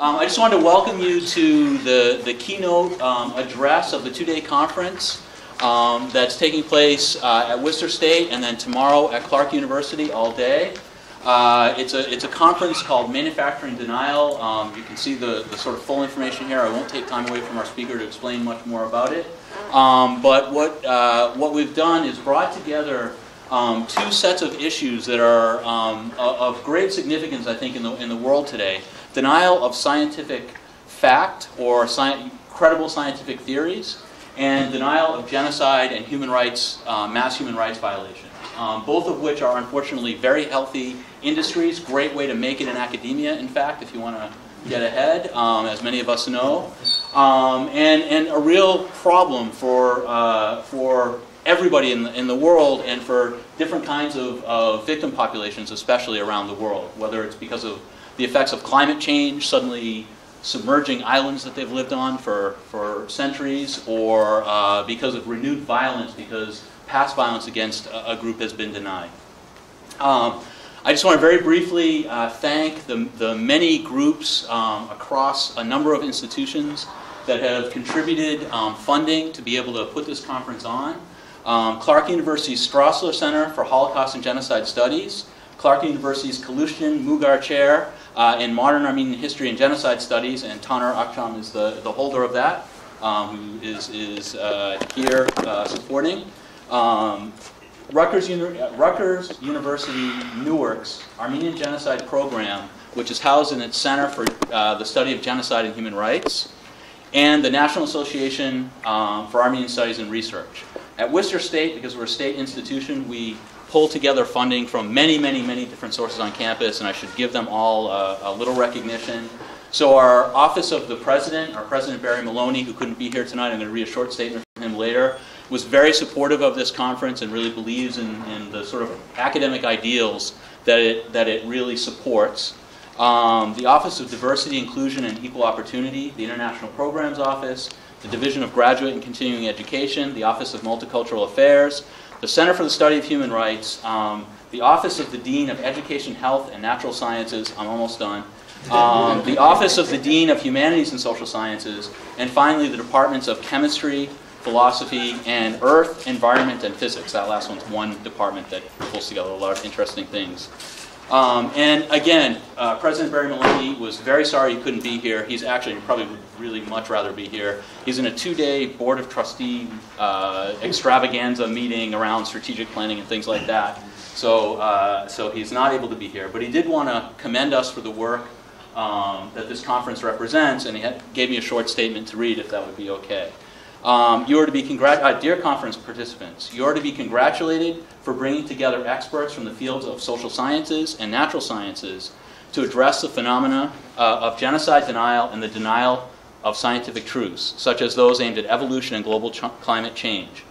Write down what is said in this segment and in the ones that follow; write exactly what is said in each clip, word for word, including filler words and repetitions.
Um, I just wanted to welcome you to the, the keynote um, address of the two-day conference um, that's taking place uh, at Worcester State and then tomorrow at Clark University all day. Uh, it's, a, it's a conference called Manufacturing Denial. Um, you can see the, the sort of full information here. I won't take time away from our speaker to explain much more about it. Um, but what, uh, what we've done is brought together um, two sets of issues that are um, of great significance, I think, in the, in the world today. Denial of scientific fact or sci- credible scientific theories, and denial of genocide and human rights, uh, mass human rights violations. Um, both of which are unfortunately very healthy industries, great way to make it in academia, in fact, if you want to get ahead, um, as many of us know, um, and, and a real problem for, uh, for everybody in the, in the world and for different kinds of, of victim populations, especially around the world, whether it's because of the effects of climate change, suddenly submerging islands that they've lived on for, for centuries, or uh, because of renewed violence, because past violence against a group has been denied. Um, I just want to very briefly uh, thank the, the many groups um, across a number of institutions that have contributed um, funding to be able to put this conference on. Um, Clark University's Strassler Center for Holocaust and Genocide Studies, Clark University's Kaloosdian Mugar Chair uh, in Modern Armenian History and Genocide Studies, and Taner Akçam is the, the holder of that, um, who is, is uh, here uh, supporting. Um, Rutgers, Uni Rutgers University Newark's Armenian Genocide Program, which is housed in its Center for uh, the Study of Genocide and Human Rights, and the National Association um, for Armenian Studies and Research. At Worcester State, because we're a state institution, we pull together funding from many, many, many different sources on campus, and I should give them all uh, a little recognition. So our Office of the President, our President Barry Maloney, who couldn't be here tonight, I'm going to read a short statement from him later, was very supportive of this conference and really believes in, in the sort of academic ideals that it, that it really supports. Um, the Office of Diversity, Inclusion, and Equal Opportunity, the International Programs Office, the Division of Graduate and Continuing Education, the Office of Multicultural Affairs, the Center for the Study of Human Rights, um, the Office of the Dean of Education, Health, and Natural Sciences, I'm almost done, um, the Office of the Dean of Humanities and Social Sciences, and finally the Departments of Chemistry, Philosophy, and Earth, Environment, and Physics. That last one's one department that pulls together a lot of interesting things. Um, and again, uh, President Barry Maloney was very sorry he couldn't be here. He's actually, he probably would really much rather be here. He's in a two-day Board of Trustee uh, extravaganza meeting around strategic planning and things like that. So, uh, so he's not able to be here. But he did want to commend us for the work um, that this conference represents, and he had, gave me a short statement to read if that would be okay. Um, you are to be congrat- uh, dear conference participants, you are to be congratulated for bringing together experts from the fields of social sciences and natural sciences to address the phenomena uh, of genocide denial and the denial of scientific truths, such as those aimed at evolution and global ch- climate change.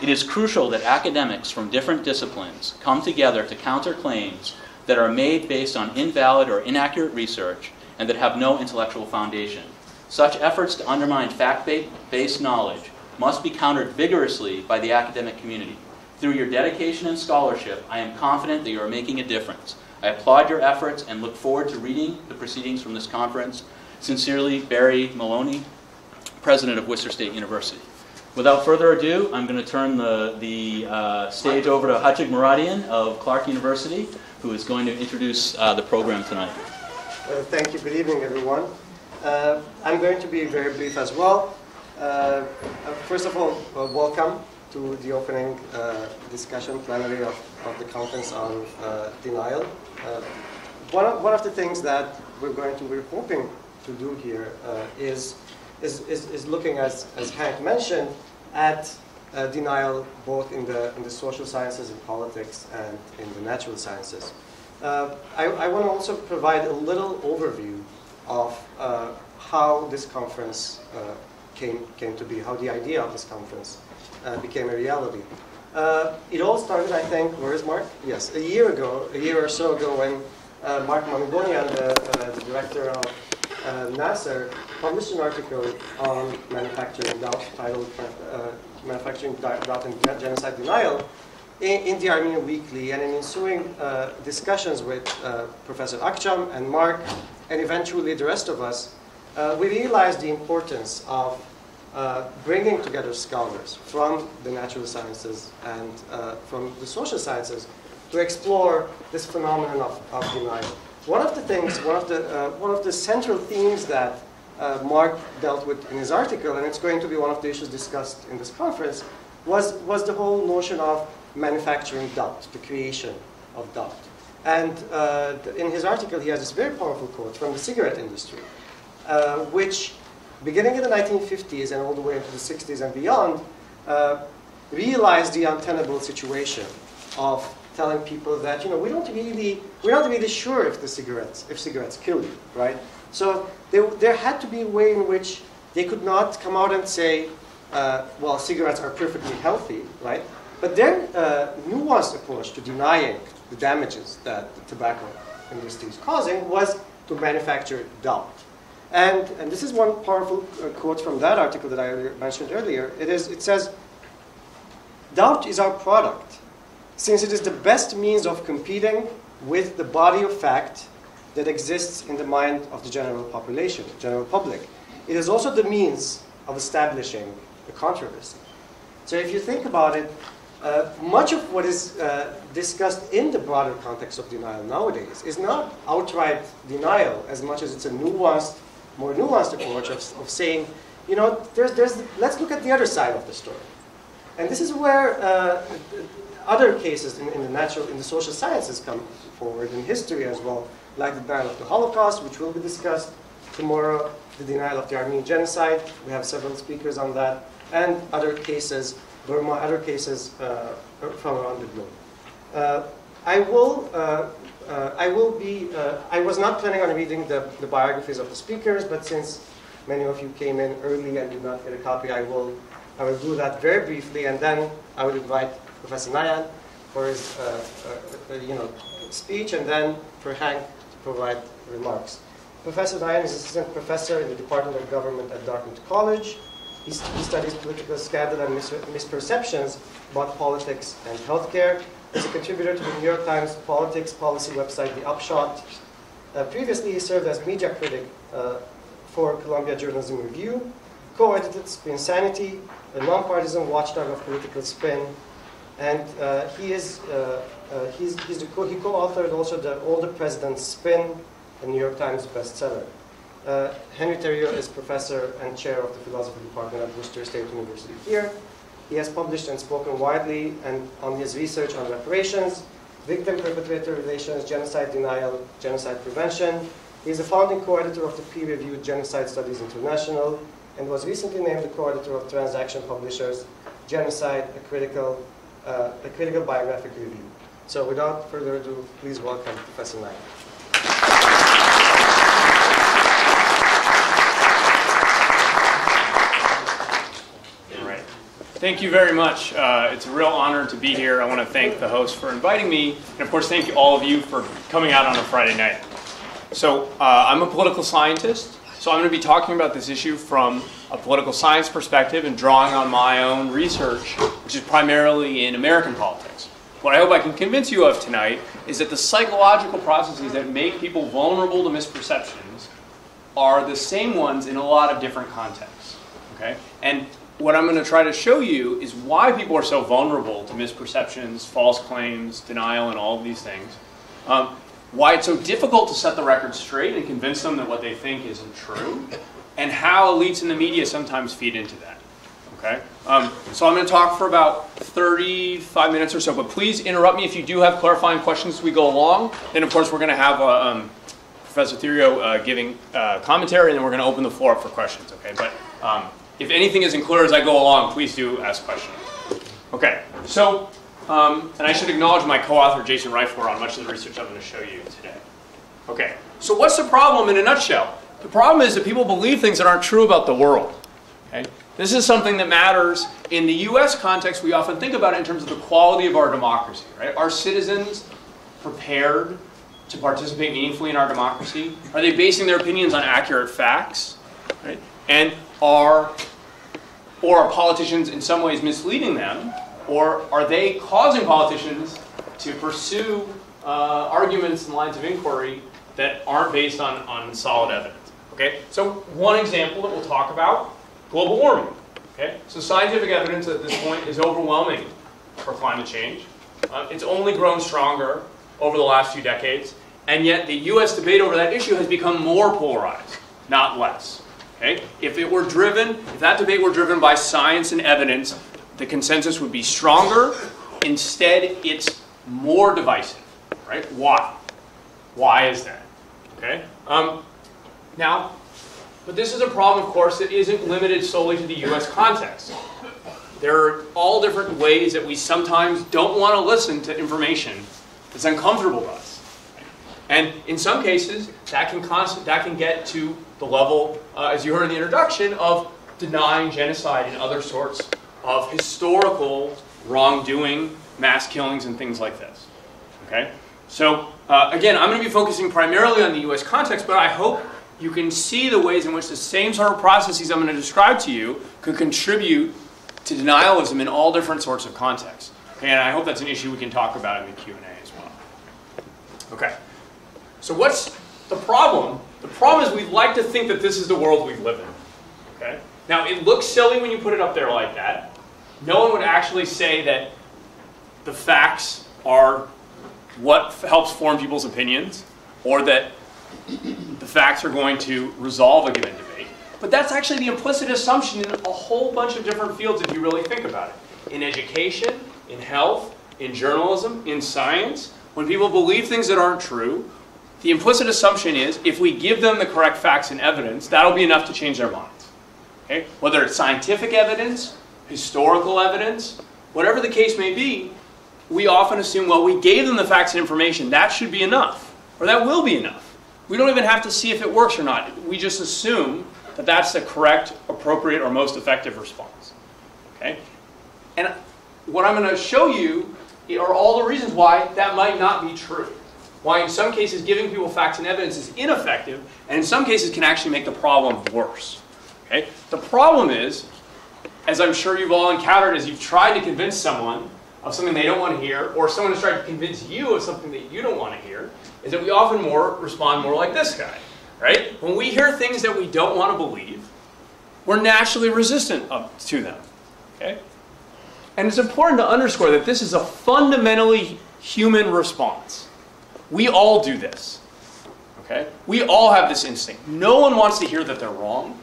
It is crucial that academics from different disciplines come together to counter claims that are made based on invalid or inaccurate research and that have no intellectual foundation. Such efforts to undermine fact-based knowledge must be countered vigorously by the academic community. Through your dedication and scholarship, I am confident that you are making a difference. I applaud your efforts and look forward to reading the proceedings from this conference. Sincerely, Barry Maloney, President of Worcester State University. Without further ado, I'm going to turn the, the uh, stage over to Hachik Muradian of Clark University, who is going to introduce uh, the program tonight. Uh, thank you. Good evening, everyone. Uh, I'm going to be very brief as well. Uh, first of all, uh, welcome to the opening uh, discussion plenary of, of the conference on uh, denial. Uh, one, of, one of the things that we're going to we're hoping to do here uh, is, is, is is looking, as as Hank mentioned, at uh, denial both in the in the social sciences and politics and in the natural sciences. Uh, I, I want to also provide a little overview of uh, how this conference uh, came, came to be, how the idea of this conference uh, became a reality. Uh, it all started, I think, where is Mark? Yes, a year ago, a year or so ago, when uh, Mark Mamigonian, the, uh, the director of uh, NASA, published an article on manufacturing doubt, titled uh, Manufacturing Doubt and Genocide Denial, in, in the Armenian Weekly, and in ensuing uh, discussions with uh, Professor Akçam and Mark, and eventually the rest of us, uh, we realized the importance of uh, bringing together scholars from the natural sciences and uh, from the social sciences to explore this phenomenon of, of denial. One of the things, one of the, uh, one of the central themes that uh, Mark dealt with in his article, and it's going to be one of the issues discussed in this conference, was, was the whole notion of manufacturing doubt, the creation of doubt. And uh, in his article, he has this very powerful quote from the cigarette industry, uh, which, beginning in the nineteen fifties and all the way into the sixties and beyond, uh, realized the untenable situation of telling people that, you know, we don't really, we're not really sure if the cigarettes, if cigarettes kill you, right? So there, there had to be a way in which they could not come out and say, uh, well, cigarettes are perfectly healthy, right? But then a nuanced approach to denying the damages that the tobacco industry is causing was to manufacture doubt. And, and this is one powerful quote from that article that I mentioned earlier. It, is, it says, doubt is our product, since it is the best means of competing with the body of fact that exists in the mind of the general population, the general public. It is also the means of establishing a controversy. So if you think about it, Uh, much of what is uh, discussed in the broader context of denial nowadays is not outright denial as much as it's a nuanced, more nuanced approach of, of saying, you know, there's, there's, let's look at the other side of the story. And this is where uh, other cases in, in the natural, in the social sciences come forward in history as well, like the denial of the Holocaust, which will be discussed tomorrow, the denial of the Armenian genocide. We have several speakers on that, and other cases. There are other cases uh, from around the globe. Uh, I will, uh, uh, I will be, uh, I was not planning on reading the, the biographies of the speakers, but since many of you came in early and did not get a copy, I will, I will do that very briefly, and then I will invite Professor Nyhan for his, uh, uh, you know, speech, and then for Hank to provide remarks. Professor Nyhan is assistant professor in the Department of Government at Dartmouth College. He studies political scandal and misperceptions about politics and healthcare. He's a contributor to the New York Times politics policy website, The Upshot. Uh, previously, he served as media critic uh, for Columbia Journalism Review, co-edited Spinsanity, a nonpartisan watchdog of political spin, and uh, he is uh, uh, he's, he's the co he co-authored also the All the President's Spin, a New York Times bestseller. Uh, Henry Theriault is professor and chair of the philosophy department at Worcester State University here. He has published and spoken widely and on his research on reparations, victim-perpetrator relations, genocide denial, genocide prevention. He is a founding co-editor of the peer-reviewed Genocide Studies International and was recently named the co-editor of Transaction Publishers, Genocide, a critical, uh, a critical biographic review. So without further ado, please welcome Professor Nyhan. Thank you very much. Uh, it's a real honor to be here. I want to thank the host for inviting me, and of course thank you all of you for coming out on a Friday night. So uh, I'm a political scientist, so I'm going to be talking about this issue from a political science perspective and drawing on my own research, which is primarily in American politics. What I hope I can convince you of tonight is that the psychological processes that make people vulnerable to misperceptions are the same ones in a lot of different contexts. Okay? And what I'm going to try to show you is why people are so vulnerable to misperceptions, false claims, denial, and all of these things. Um, why it's so difficult to set the record straight and convince them that what they think isn't true, and how elites in the media sometimes feed into that. Okay? Um, so I'm going to talk for about thirty-five minutes or so, but please interrupt me if you do have clarifying questions as we go along. And of course, we're going to have a, um, Professor Theriault uh, giving uh, commentary, and then we're going to open the floor up for questions. Okay? But um, if anything isn't clear as I go along, please do ask questions. Okay, so, um, and I should acknowledge my co-author Jason Reifler on much of the research I'm going to show you today. Okay, so what's the problem in a nutshell? The problem is that people believe things that aren't true about the world. Okay? This is something that matters. In the U S context, we often think about it in terms of the quality of our democracy, right? Are citizens prepared to participate meaningfully in our democracy? Are they basing their opinions on accurate facts? Right? And are, or are politicians in some ways misleading them, or are they causing politicians to pursue uh, arguments and lines of inquiry that aren't based on, on solid evidence. Okay? So one example that we'll talk about, global warming. Okay? So scientific evidence at this point is overwhelming for climate change. Uh, it's only grown stronger over the last few decades, and yet the U S debate over that issue has become more polarized, not less. Okay? If it were driven, if that debate were driven by science and evidence, the consensus would be stronger. Instead, it's more divisive. Right? Why? Why is that? Okay. Um, now, but this is a problem, of course, that isn't limited solely to the U S context. There are all different ways that we sometimes don't want to listen to information that's uncomfortable to us. And in some cases, that can, constant, that can get to the level, uh, as you heard in the introduction, of denying genocide and other sorts of historical wrongdoing, mass killings, and things like this. Okay? So, uh, again, I'm going to be focusing primarily on the U S context, but I hope you can see the ways in which the same sort of processes I'm going to describe to you could contribute to denialism in all different sorts of contexts. Okay, and I hope that's an issue we can talk about in the Q and A as well. Okay, so what's the problem? The problem is we like to think that this is the world we live in. Okay? Now, it looks silly when you put it up there like that. No one would actually say that the facts are what helps form people's opinions, or that the facts are going to resolve a given debate. But that's actually the implicit assumption in a whole bunch of different fields if you really think about it. In education, in health, in journalism, in science, when people believe things that aren't true, the implicit assumption is if we give them the correct facts and evidence, that'll be enough to change their minds. Okay? Whether it's scientific evidence, historical evidence, whatever the case may be, we often assume, well, we gave them the facts and information, that should be enough, or that will be enough. We don't even have to see if it works or not. We just assume that that's the correct, appropriate, or most effective response. Okay? And what I'm going to show you are all the reasons why that might not be true. Why in some cases giving people facts and evidence is ineffective, and in some cases can actually make the problem worse. Okay? The problem is, as I'm sure you've all encountered, is you've tried to convince someone of something they don't want to hear, or someone has tried to convince you of something that you don't want to hear, is that we often more respond more like this guy, right? When we hear things that we don't want to believe, we're naturally resistant up to them, okay? And it's important to underscore that this is a fundamentally human response. We all do this, okay? We all have this instinct. No one wants to hear that they're wrong,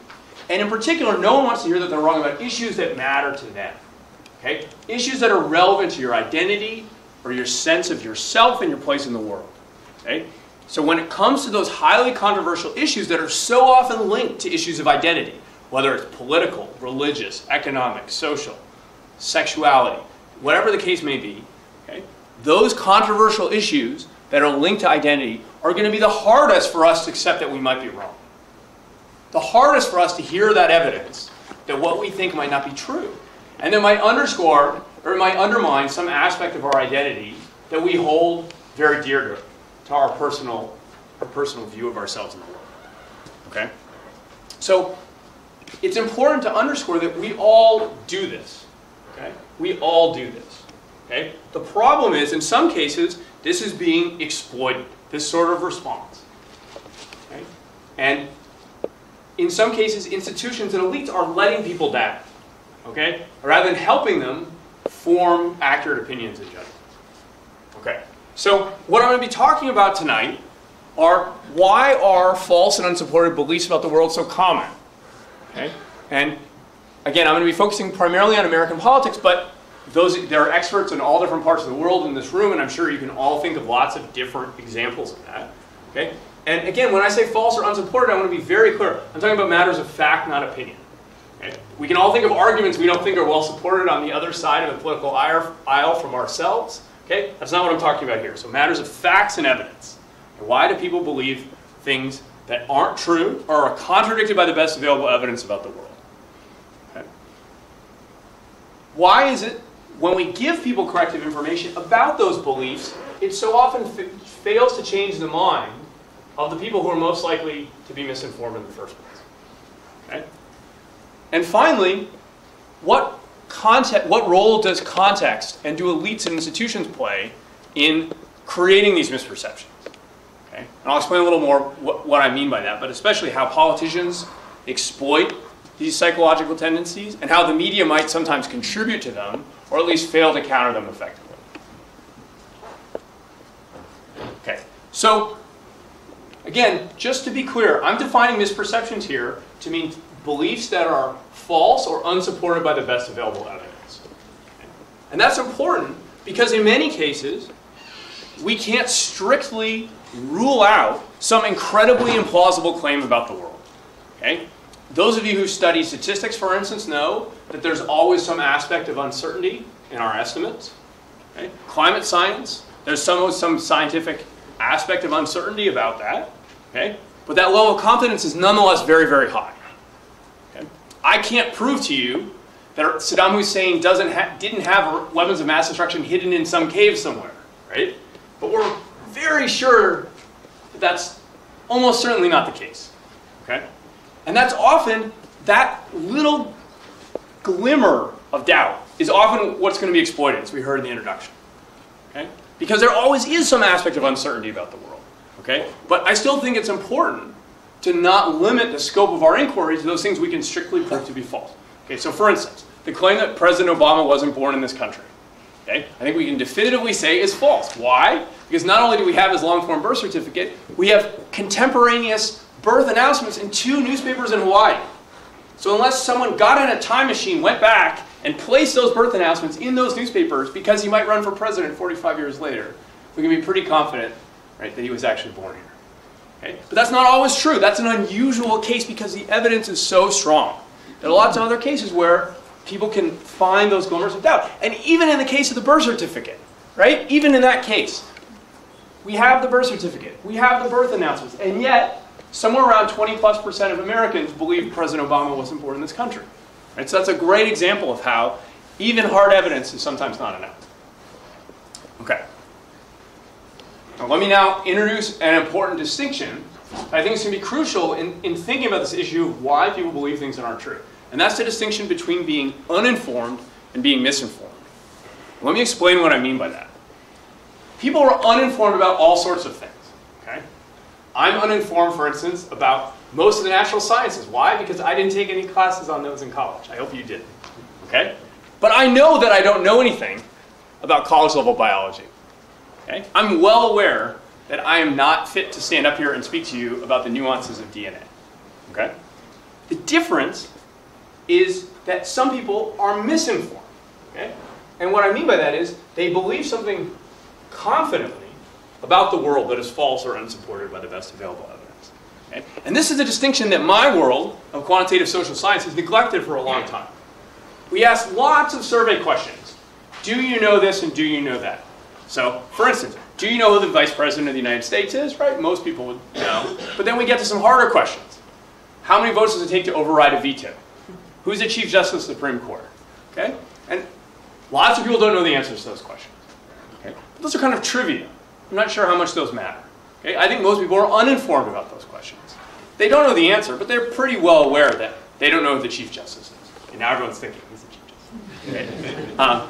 and in particular, no one wants to hear that they're wrong about issues that matter to them. Okay? Issues that are relevant to your identity or your sense of yourself and your place in the world. Okay? So when it comes to those highly controversial issues that are so often linked to issues of identity, whether it's political, religious, economic, social, sexuality, whatever the case may be, okay, those controversial issues that are linked to identity are going to be the hardest for us to accept that we might be wrong. The hardest for us to hear that evidence that what we think might not be true. And it might underscore, or it might undermine some aspect of our identity that we hold very dear to, to our personal, our personal view of ourselves in the world. Okay? So, it's important to underscore that we all do this. Okay? We all do this. Okay? The problem is, in some cases, this is being exploited, this sort of response. Okay? And in some cases, institutions and elites are letting people down. Okay? Rather than helping them form accurate opinions and judgments. Okay. So what I'm going to be talking about tonight are why are false and unsupported beliefs about the world so common? Okay. And again, I'm going to be focusing primarily on American politics, but those, there are experts in all different parts of the world in this room, and I'm sure you can all think of lots of different examples of that. Okay. And again, when I say false or unsupported, I want to be very clear. I'm talking about matters of fact, not opinion. We can all think of arguments we don't think are well supported on the other side of the political aisle from ourselves. Okay? That's not what I'm talking about here. So matters of facts and evidence. And why do people believe things that aren't true or are contradicted by the best available evidence about the world? Okay? Why is it when we give people corrective information about those beliefs, it so often f fails to change the mind of the people who are most likely to be misinformed in the first place? Okay? And finally, what, context, what role does context and do elites and institutions play in creating these misperceptions? Okay? And I'll explain a little more what, what I mean by that, but especially how politicians exploit these psychological tendencies and how the media might sometimes contribute to them or at least fail to counter them effectively. Okay, so again, just to be clear, I'm defining misperceptions here to mean beliefs that are false or unsupported by the best available evidence. And that's important because in many cases, we can't strictly rule out some incredibly implausible claim about the world. Okay? Those of you who study statistics, for instance, know that there's always some aspect of uncertainty in our estimates. Okay? Climate science, there's some, some scientific aspect of uncertainty about that. Okay? But that level of confidence is nonetheless very, very high. Okay? I can't prove to you that Saddam Hussein doesn't ha didn't have weapons of mass destruction hidden in some cave somewhere, right? But we're very sure that that's almost certainly not the case. Okay? And that's often, that little glimmer of doubt is often what's going to be exploited, as we heard in the introduction. Okay? Because there always is some aspect of uncertainty about the world. Okay? But I still think it's important to not limit the scope of our inquiry to those things we can strictly prove to be false. Okay, so for instance, the claim that President Obama wasn't born in this country. Okay? I think we can definitively say is false. Why? Because not only do we have his long-form birth certificate, we have contemporaneous birth announcements in two newspapers in Hawaii. So unless someone got in a time machine, went back, and placed those birth announcements in those newspapers because he might run for president forty-five years later, we can be pretty confident, right, that he was actually born here. Okay? But that's not always true. That's an unusual case because the evidence is so strong. There are lots of other cases where people can find those glimmers of doubt. And even in the case of the birth certificate, right? Even in that case, we have the birth certificate, we have the birth announcements, and yet, somewhere around twenty plus percent of Americans believe President Obama wasn't born in this country. Right? So that's a great example of how even hard evidence is sometimes not enough. Okay. Now let me now introduce an important distinction that I think is going to be crucial in, in thinking about this issue of why people believe things that aren't true. And that's the distinction between being uninformed and being misinformed. Let me explain what I mean by that. People are uninformed about all sorts of things. Okay? I'm uninformed, for instance, about most of the natural sciences. Why? Because I didn't take any classes on those in college. I hope you did. Okay? But I know that I don't know anything about college-level biology. Okay? I'm well aware that I am not fit to stand up here and speak to you about the nuances of D N A. Okay? The difference is that some people are misinformed. Okay? And what I mean by that is they believe something confidently about the world that is false or unsupported by the best available evidence. Okay? And this is a distinction that my world of quantitative social science has neglected for a long time. We ask lots of survey questions. Do you know this and do you know that? So, for instance, do you know who the Vice President of the United States is? Right? Most people would know. But then we get to some harder questions. How many votes does it take to override a veto? Who's the Chief Justice of the Supreme Court? Okay? And lots of people don't know the answers to those questions. Okay? But those are kind of trivia. I'm not sure how much those matter. Okay? I think most people are uninformed about those questions. They don't know the answer, but they're pretty well aware that they don't know who the Chief Justice is. And now everyone's thinking, who's the Chief Justice? Okay? um,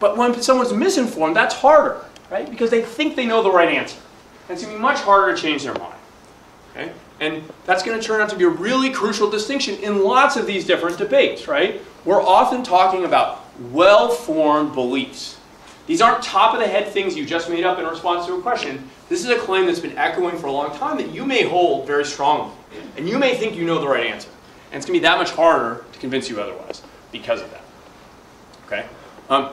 but when someone's misinformed, that's harder, right? Because they think they know the right answer. And it's going to be much harder to change their mind. Okay? And that's going to turn out to be a really crucial distinction in lots of these different debates, right? We're often talking about well-formed beliefs. These aren't top-of-the-head things you just made up in response to a question. This is a claim that's been echoing for a long time that you may hold very strongly. And you may think you know the right answer. And it's going to be that much harder to convince you otherwise because of that. Okay? Um,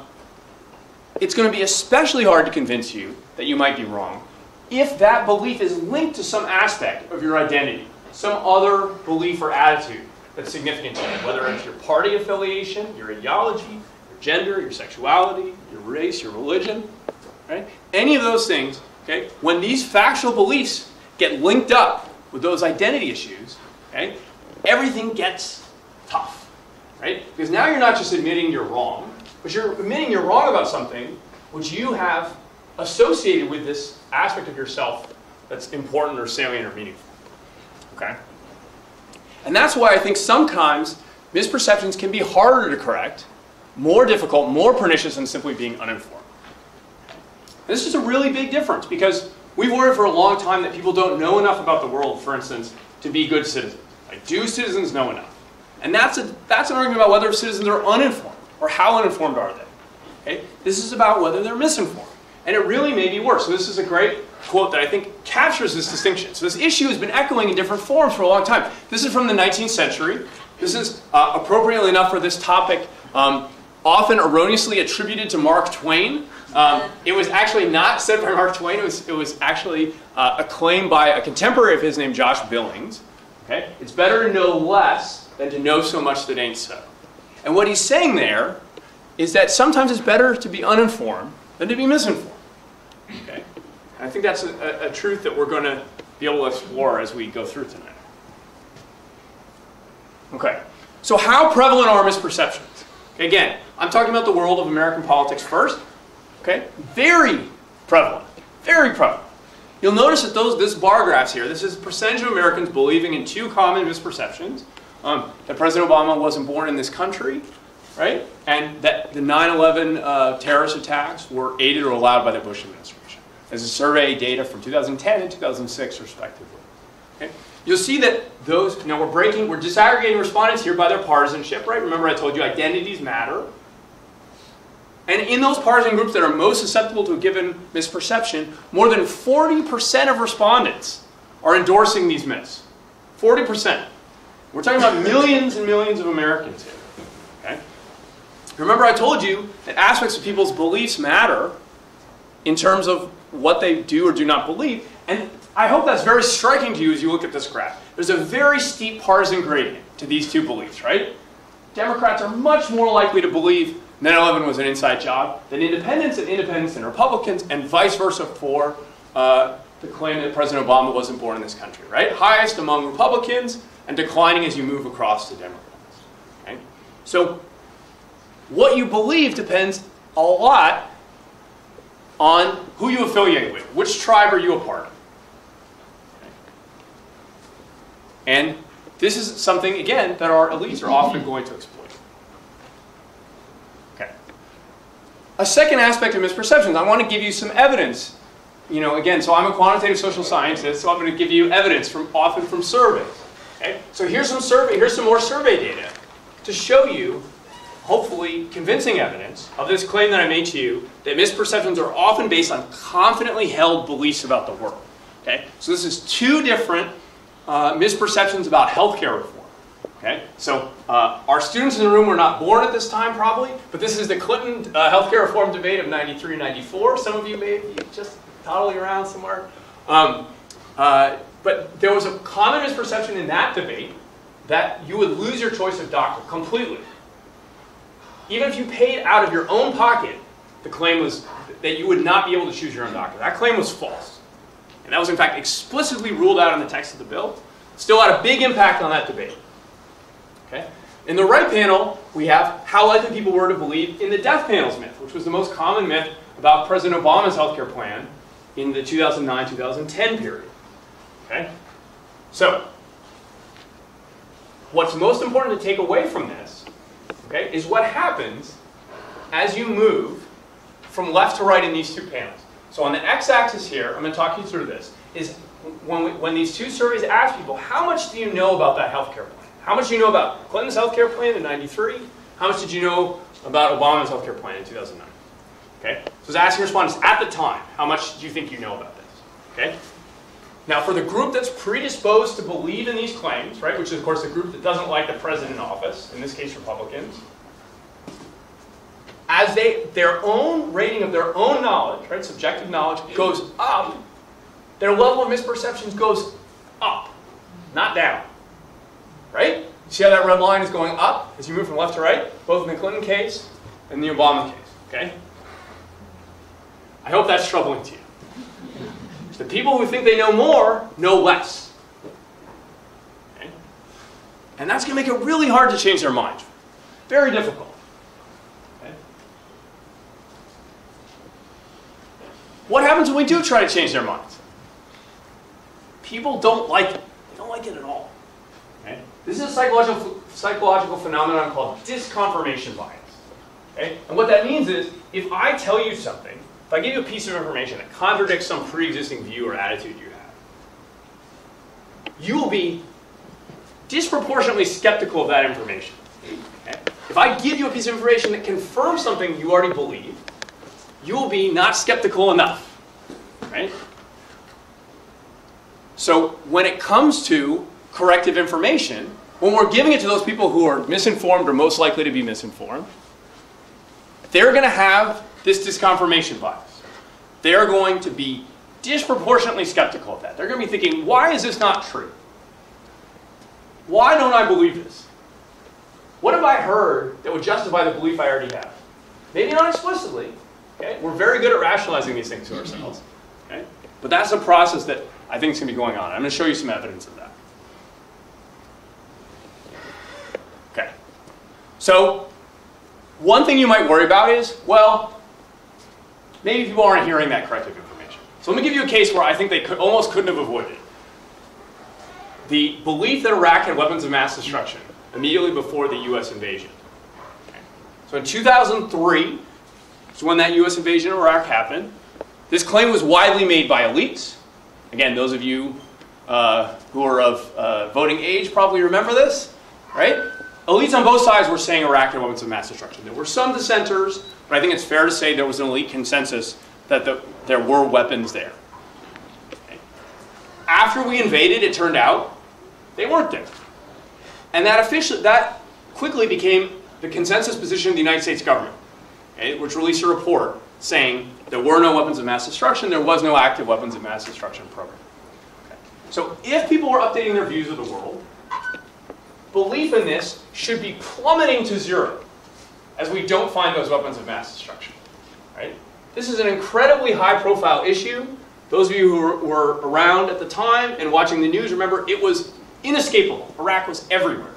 it's going to be especially hard to convince you that you might be wrong if that belief is linked to some aspect of your identity, some other belief or attitude that's significant to you, whether it's your party affiliation, your ideology, your gender, your sexuality, your race, your religion, right? Any of those things, okay? When these factual beliefs get linked up with those identity issues, okay, everything gets tough, right? Because now you're not just admitting you're wrong, but you're admitting you're wrong about something which you have associated with this aspect of yourself that's important or salient or meaningful. Okay? And that's why I think sometimes misperceptions can be harder to correct, more difficult, more pernicious than simply being uninformed. This is a really big difference because we've worried for a long time that people don't know enough about the world, for instance, to be good citizens. Like, do citizens know enough? And that's, a, that's an argument about whether citizens are uninformed or how uninformed are they. Okay? This is about whether they're misinformed. And it really may be worse. So this is a great quote that I think captures this distinction. So this issue has been echoing in different forms for a long time. This is from the nineteenth century. This is, uh, appropriately enough for this topic, um, often erroneously attributed to Mark Twain. Um, it was actually not said by Mark Twain. It was, it was actually uh, a claim by a contemporary of his named Josh Billings. Okay? It's better to know less than to know so much that ain't so. And what he's saying there is that sometimes it's better to be uninformed than to be misinformed. Okay? And I think that's a, a, a truth that we're going to be able to explore as we go through tonight. Okay, so how prevalent are misperceptions? Okay, again, I'm talking about the world of American politics first. Okay, very prevalent, very prevalent. You'll notice that those, this bar graphs here, this is the percentage of Americans believing in two common misperceptions, um, that President Obama wasn't born in this country, right? And that the nine eleven uh, terrorist attacks were aided or allowed by the Bush administration. This is survey data from two thousand ten and two thousand six, respectively. Okay? You'll see that those, now we're breaking, we're disaggregating respondents here by their partisanship, right? Remember I told you identities matter. And in those partisan groups that are most susceptible to a given misperception, more than forty percent of respondents are endorsing these myths. forty percent. We're talking about millions and millions of Americans here. Okay? Remember I told you that aspects of people's beliefs matter in terms of what they do or do not believe. And I hope that's very striking to you as you look at this graph. There's a very steep partisan gradient to these two beliefs, right? Democrats are much more likely to believe nine eleven was an inside job than independents and independents and Republicans, and vice versa for uh, the claim that President Obama wasn't born in this country, right? Highest among Republicans and declining as you move across to Democrats. Okay? So what you believe depends a lot on who you affiliate with, which tribe are you a part of. And this is something, again, that our elites are often going to exploit. Okay. A second aspect of misperceptions, I want to give you some evidence. You know, again, so I'm a quantitative social scientist, so I'm going to give you evidence from often from surveys. Okay? So here's some survey, here's some more survey data to show you, hopefully, convincing evidence of this claim that I made to you that misperceptions are often based on confidently held beliefs about the world. Okay? So this is two different Uh, misperceptions about healthcare reform. Okay, so uh, our students in the room were not born at this time, probably, but this is the Clinton uh, healthcare reform debate of ninety-three, ninety-four. Some of you may be just toddling around somewhere. Um, uh, but there was a common misperception in that debate that you would lose your choice of doctor completely. Even if you paid out of your own pocket, the claim was that you would not be able to choose your own doctor. That claim was false. And that was, in fact, explicitly ruled out in the text of the bill. Still had a big impact on that debate. Okay? In the right panel, we have how likely people were to believe in the death panels myth, which was the most common myth about President Obama's healthcare plan in the two thousand nine, two thousand ten period. Okay? So, what's most important to take away from this, okay, is what happens as you move from left to right in these two panels. So on the x-axis here, I'm going to talk you through this, is when, we, when these two surveys ask people, how much do you know about that healthcare plan? How much do you know about Clinton's healthcare plan in ninety-three? How much did you know about Obama's healthcare plan in two thousand nine? Okay? So it's asking respondents at the time, how much do you think you know about this? Okay? Now for the group that's predisposed to believe in these claims, right, which is of course the group that doesn't like the president in office, in this case Republicans, as they, their own rating of their own knowledge, right, subjective knowledge, goes up, their level of misperceptions goes up, not down, right? See how that red line is going up as you move from left to right, both in the Clinton case and the Obama case, okay? I hope that's troubling to you. The people who think they know more know less, okay? And that's going to make it really hard to change their mind. Very difficult. What happens when we do try to change their minds? People don't like it. They don't like it at all. Okay? This is a psychological, psychological phenomenon called disconfirmation bias. Okay? And what that means is, if I tell you something If I give you a piece of information that contradicts some pre-existing view or attitude you have, you will be disproportionately skeptical of that information. Okay? If I give you a piece of information that confirms something you already believe, you will be not skeptical enough. Right? So when it comes to corrective information, when we're giving it to those people who are misinformed or most likely to be misinformed, they're going to have this disconfirmation bias. They're going to be disproportionately skeptical of that. They're going to be thinking, why is this not true? Why don't I believe this? What have I heard that would justify the belief I already have? Maybe not explicitly. Okay? We're very good at rationalizing these things to ourselves. Okay? But that's a process that I think is going to be going on. I'm going to show you some evidence of that. Okay. So one thing you might worry about is, well, maybe people aren't hearing that corrective information. So let me give you a case where I think they could, almost couldn't have avoided it. The belief that Iraq had weapons of mass destruction immediately before the U S invasion. Okay. So in two thousand three, is when that U S invasion of Iraq happened. This claim was widely made by elites. Again, those of you uh, who are of uh, voting age probably remember this, right? Elites on both sides were saying Iraq had weapons of mass destruction. There were some dissenters, but I think it's fair to say there was an elite consensus that the, there were weapons there. Okay. After we invaded, it turned out they weren't there. And that, officially, that quickly became the consensus position of the United States government, okay, which released a report saying there were no weapons of mass destruction, there was no active weapons of mass destruction program. Okay. So if people were updating their views of the world, belief in this should be plummeting to zero as we don't find those weapons of mass destruction. Right? This is an incredibly high-profile issue. Those of you who were around at the time and watching the news, remember it was inescapable. Iraq was everywhere.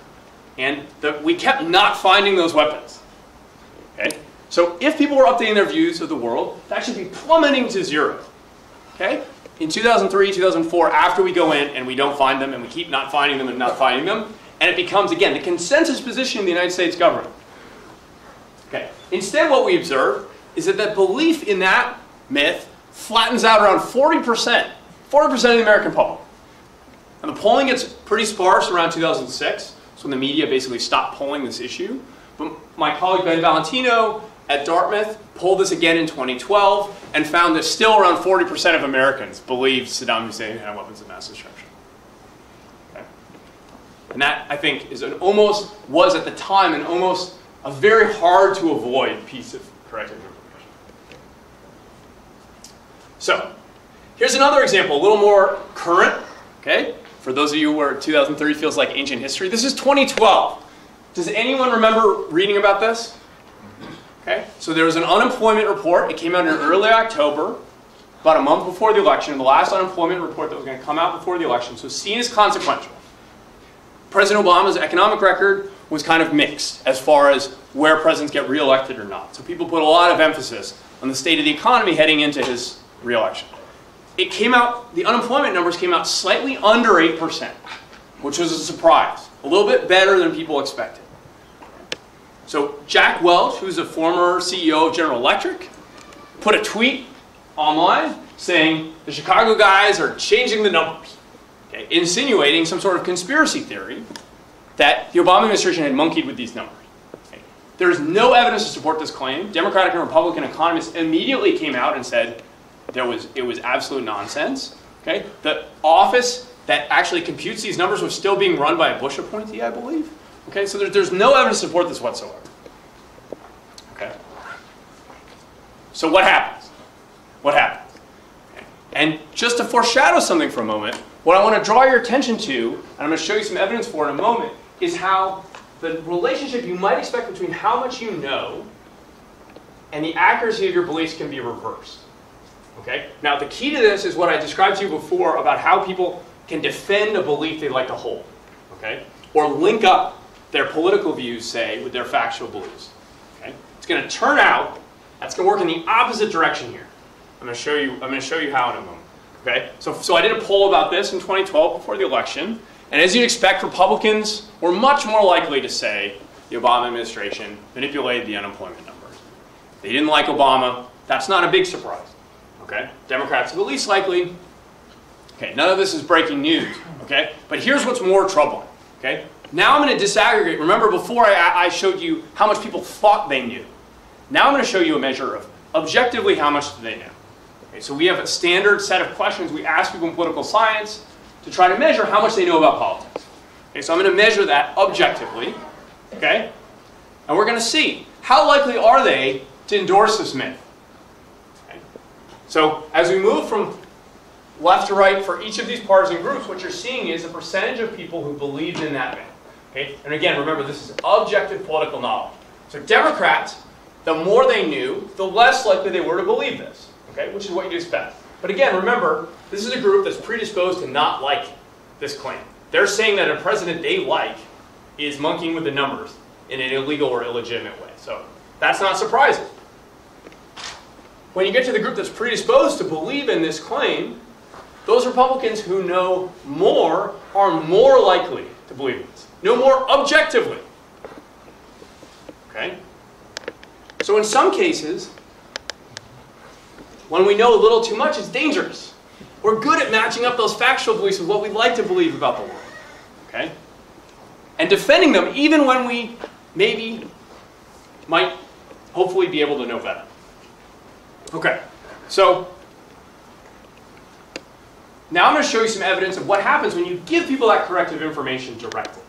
And the, we kept not finding those weapons. Okay? So if people were updating their views of the world, that should be plummeting to zero. Okay? In two thousand three, two thousand four, after we go in and we don't find them and we keep not finding them and not finding them, and it becomes, again, the consensus position of the United States government. Okay. Instead, what we observe is that that belief in that myth flattens out around forty percent, forty percent of the American public. And the polling gets pretty sparse around two thousand six. That's when the media basically stopped polling this issue. But my colleague Ben Valentino at Dartmouth polled this again in twenty twelve and found that still around forty percent of Americans believe Saddam Hussein had weapons of mass destruction. And that, I think, is an almost, was at the time, an almost a very hard to avoid piece of corrective information. So, here's another example, a little more current, okay? For those of you where two thousand three feels like ancient history, this is twenty twelve. Does anyone remember reading about this? Okay, so there was an unemployment report. It came out in early October, about a month before the election, the last unemployment report that was going to come out before the election, so seen as consequential. President Obama's economic record was kind of mixed as far as where presidents get reelected or not. So people put a lot of emphasis on the state of the economy heading into his reelection. It came out, the unemployment numbers came out slightly under eight percent, which was a surprise, a little bit better than people expected. So Jack Welch, who's a former C E O of General Electric, put a tweet online saying the Chicago guys are changing the numbers. Insinuating some sort of conspiracy theory that the Obama administration had monkeyed with these numbers. Okay. There is no evidence to support this claim. Democratic and Republican economists immediately came out and said there was, it was absolute nonsense. Okay. The office that actually computes these numbers was still being run by a Bush appointee, I believe. Okay. So there, there's no evidence to support this whatsoever. Okay. So what happens? What happens? Okay. And just to foreshadow something for a moment, what I want to draw your attention to, and I'm going to show you some evidence for in a moment, is how the relationship you might expect between how much you know and the accuracy of your beliefs can be reversed. Okay? Now, the key to this is what I described to you before about how people can defend a belief they like to hold, okay? Or link up their political views, say, with their factual beliefs. Okay? It's going to turn out that's going to work in the opposite direction here. I'm going to show you, I'm going to show you how in a moment. Okay? So, so I did a poll about this in twenty twelve before the election, and as you'd expect, Republicans were much more likely to say the Obama administration manipulated the unemployment numbers. They didn't like Obama, That's not a big surprise, okay? Democrats are the least likely. Okay, none of this is breaking news, okay? But here's what's more troubling, okay? Now I'm going to disaggregate. Remember, before I, I showed you how much people thought they knew. Now I'm going to show you a measure of objectively how much do they know. Okay, so we have a standard set of questions we ask people in political science to try to measure how much they know about politics. Okay, so I'm going to measure that objectively, okay? And we're going to see how likely are they to endorse this myth. Okay. So as we move from left to right for each of these partisan groups, what you're seeing is a percentage of people who believed in that myth. Okay? And again, remember, this is objective political knowledge. So Democrats, the more they knew, the less likely they were to believe this, okay? Which is what you'd expect. But again, remember, this is a group that's predisposed to not like this claim. They're saying that a president they like is monkeying with the numbers in an illegal or illegitimate way. So that's not surprising. When you get to the group that's predisposed to believe in this claim, those Republicans who know more are more likely to believe this. Know more objectively. Okay? So in some cases, when we know a little too much, it's dangerous. We're good at matching up those factual beliefs with what we'd like to believe about the world. Okay? And defending them even when we maybe might hopefully be able to know better. Okay, so now I'm going to show you some evidence of what happens when you give people that corrective information directly,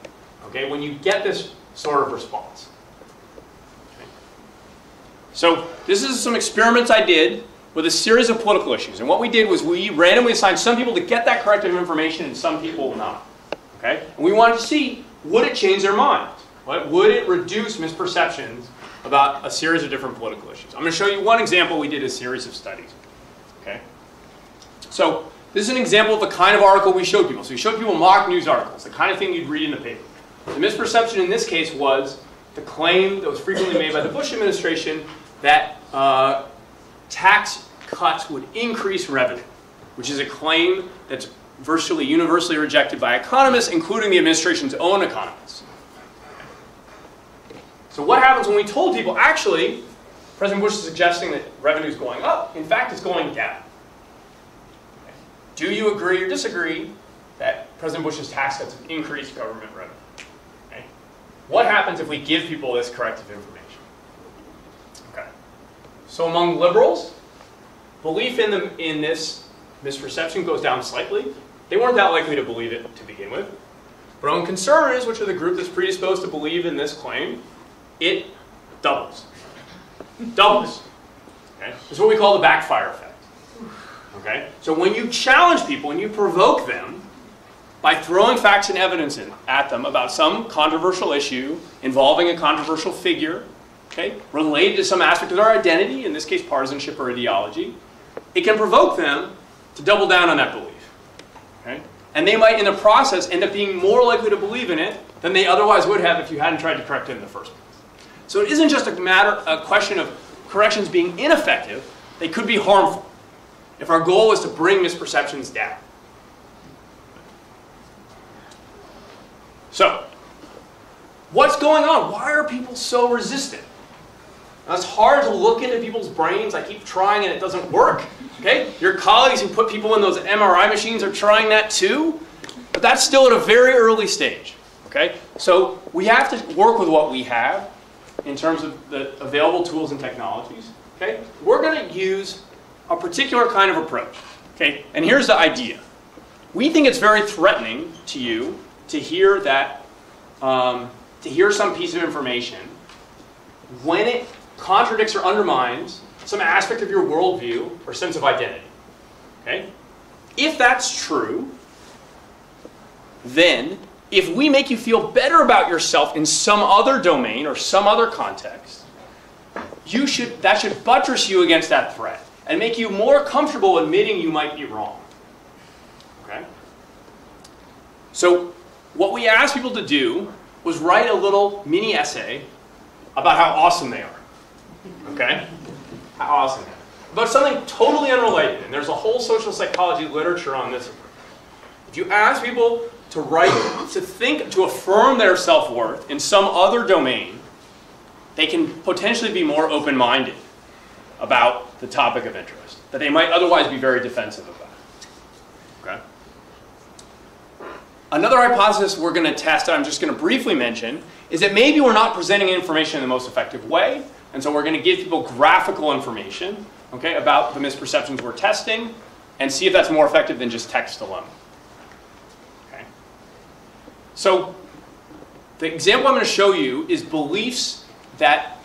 okay, when you get this sort of response. Okay. So this is some experiments I did with a series of political issues. And what we did was we randomly assigned some people to get that corrective information and some people not. Okay? And we wanted to see, would it change their minds? What, would it reduce misperceptions about a series of different political issues? I'm going to show you one example. We did a series of studies. Okay? So this is an example of the kind of article we showed people. So we showed people mock news articles, the kind of thing you'd read in the paper. The misperception in this case was the claim that was frequently made by the Bush administration that uh, tax cuts would increase revenue, which is a claim that's virtually universally rejected by economists, including the administration's own economists. So what happens when we told people, actually, President Bush is suggesting that revenue is going up. In fact, it's going down. Okay. Do you agree or disagree that President Bush's tax cuts have increased government revenue? Okay. What happens if we give people this corrective information? Okay. So among liberals, belief in, them, in this misperception goes down slightly. They weren't that likely to believe it to begin with. But among conservatives, which are the group that's predisposed to believe in this claim, it doubles. Doubles. Okay? It's what we call the backfire effect. Okay? So when you challenge people and you provoke them by throwing facts and evidence in, at them about some controversial issue involving a controversial figure, okay, related to some aspect of their identity, in this case partisanship or ideology, it can provoke them to double down on that belief. Okay? And they might, in the process, end up being more likely to believe in it than they otherwise would have if you hadn't tried to correct it in the first place. So it isn't just a matter, a question of corrections being ineffective. They could be harmful if our goal is to bring misperceptions down. So what's going on? Why are people so resistant? Now, it's hard to look into people's brains. I keep trying and it doesn't work. Okay? Your colleagues who put people in those M R I machines are trying that too, but that's still at a very early stage. Okay? So we have to work with what we have in terms of the available tools and technologies. Okay? We're going to use a particular kind of approach. Okay? And here's the idea. We think it's very threatening to you to hear that, um, to hear some piece of information when it contradicts or undermines some aspect of your worldview or sense of identity. Okay? If that's true, then if we make you feel better about yourself in some other domain or some other context, you should, that should buttress you against that threat and make you more comfortable admitting you might be wrong. Okay? So what we asked people to do was write a little mini essay about how awesome they are. Okay? How awesome they are. About something totally unrelated. And there's a whole social psychology literature on this. If you ask people to write, to think, to affirm their self-worth in some other domain, they can potentially be more open-minded about the topic of interest that they might otherwise be very defensive about. Okay. Another hypothesis we're going to test, I'm just going to briefly mention, is that maybe we're not presenting information in the most effective way, and so we're going to give people graphical information, okay, about the misperceptions we're testing, and see if that's more effective than just text alone. Okay. So the example I'm going to show you is beliefs that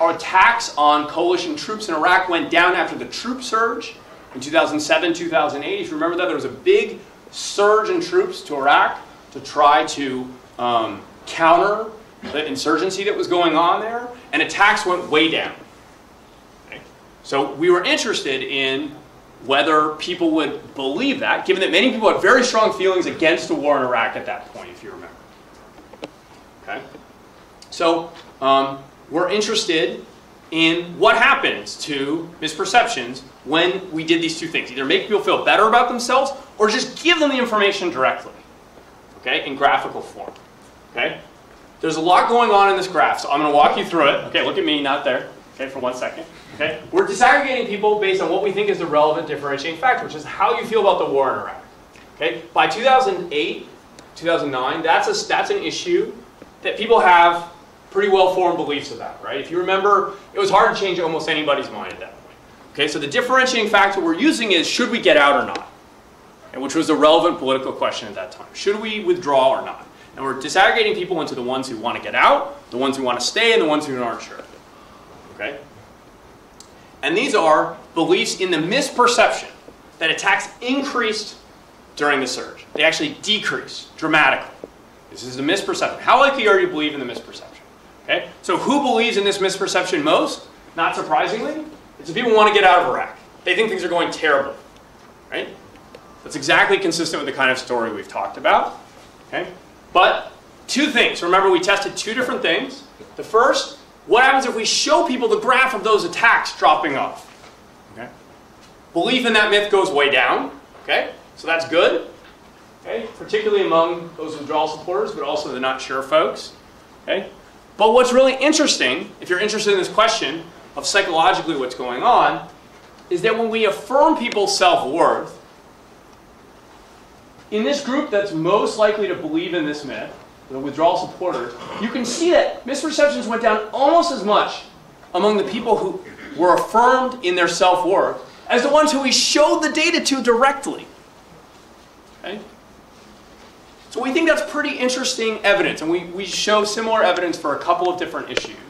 our attacks on coalition troops in Iraq went down after the troop surge in two thousand seven, two thousand eight. If you remember that, there was a big surge in troops to Iraq to try to um, counter the insurgency that was going on there, and attacks went way down. Okay. So we were interested in whether people would believe that, given that many people had very strong feelings against the war in Iraq at that point, if you remember. Okay. So um, we're interested in what happens to misperceptions when we did these two things. Either make people feel better about themselves or just give them the information directly, okay, in graphical form. Okay. There's a lot going on in this graph, so I'm going to walk you through it. Okay, look at me, not there, okay, for one second. Okay. We're disaggregating people based on what we think is the relevant differentiating factor, which is how you feel about the war in Iraq. Okay. By two thousand eight, two thousand nine, that's, a, that's an issue that people have pretty well-formed beliefs about, right? If you remember, it was hard to change almost anybody's mind at that point. Okay, so the differentiating factor we're using is, should we get out or not? And which was the relevant political question at that time. Should we withdraw or not? And we're disaggregating people into the ones who want to get out, the ones who want to stay, and the ones who aren't sure. Okay? And these are beliefs in the misperception that attacks increased during the surge. They actually decreased dramatically. This is the misperception. How likely are you to believe in the misperception? Okay? So who believes in this misperception most? Not surprisingly, it's the people who want to get out of Iraq. They think things are going terrible. Right? That's exactly consistent with the kind of story we've talked about. Okay? But two things. Remember, we tested two different things. The first, what happens if we show people the graph of those attacks dropping off? Okay? Belief in that myth goes way down. Okay? So that's good. Okay? Particularly among those withdrawal supporters, but also the not sure folks. Okay? But what's really interesting, if you're interested in this question of psychologically what's going on, is that when we affirm people's self-worth, in this group that's most likely to believe in this myth, the withdrawal supporters, you can see that misperceptions went down almost as much among the people who were affirmed in their self-worth as the ones who we showed the data to directly. Okay? So we think that's pretty interesting evidence, and we, we show similar evidence for a couple of different issues,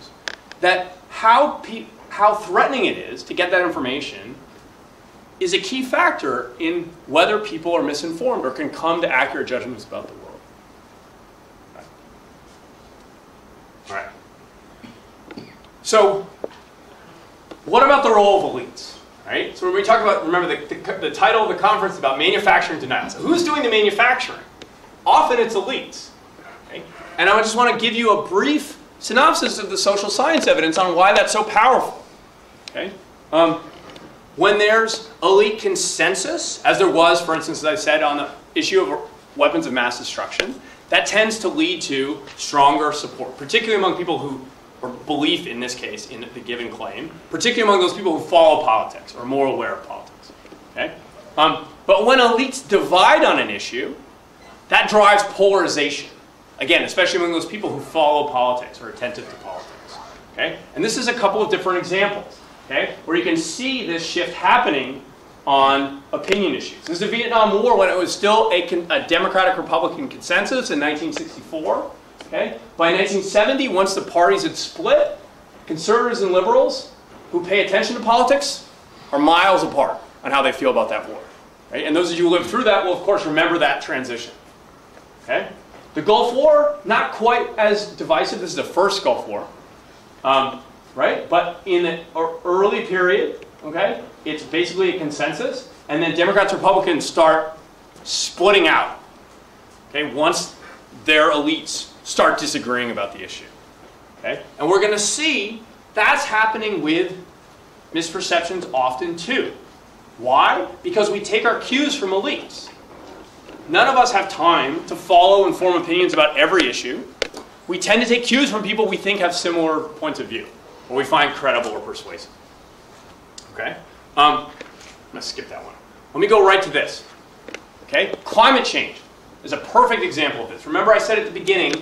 that how, pe how threatening it is to get that information is a key factor in whether people are misinformed or can come to accurate judgments about the world. All right. All right. So what about the role of elites? Right? So when we talk about, remember the, the, the title of the conference is about manufacturing denial. So who's doing the manufacturing? Often it's elites. Okay? And I just want to give you a brief synopsis of the social science evidence on why that's so powerful. Okay? Um, when there's elite consensus, as there was, for instance, as I said, on the issue of weapons of mass destruction, that tends to lead to stronger support, particularly among people who, or belief in this case, in the given claim, particularly among those people who follow politics or are more aware of politics. Okay? Um, but when elites divide on an issue, that drives polarization. Again, especially among those people who follow politics or are attentive to politics. Okay? And this is a couple of different examples, okay, where you can see this shift happening on opinion issues. This is the Vietnam War, when it was still a, a Democratic-Republican consensus in nineteen sixty-four. Okay? By nineteen seventy, once the parties had split, conservatives and liberals who pay attention to politics are miles apart on how they feel about that war. Right? And those of you who lived through that will, of course, remember that transition. Okay? The Gulf War, not quite as divisive. This is the first Gulf War, um, right? But in the early period, okay, it's basically a consensus, and then Democrats and Republicans start splitting out. Okay, once their elites start disagreeing about the issue. Okay, and we're going to see that's happening with misperceptions often too. Why? Because we take our cues from elites. None of us have time to follow and form opinions about every issue. We tend to take cues from people we think have similar points of view, or we find credible or persuasive. Okay? Um, I'm gonna skip that one. Let me go right to this. Okay? Climate change is a perfect example of this. Remember I said at the beginning,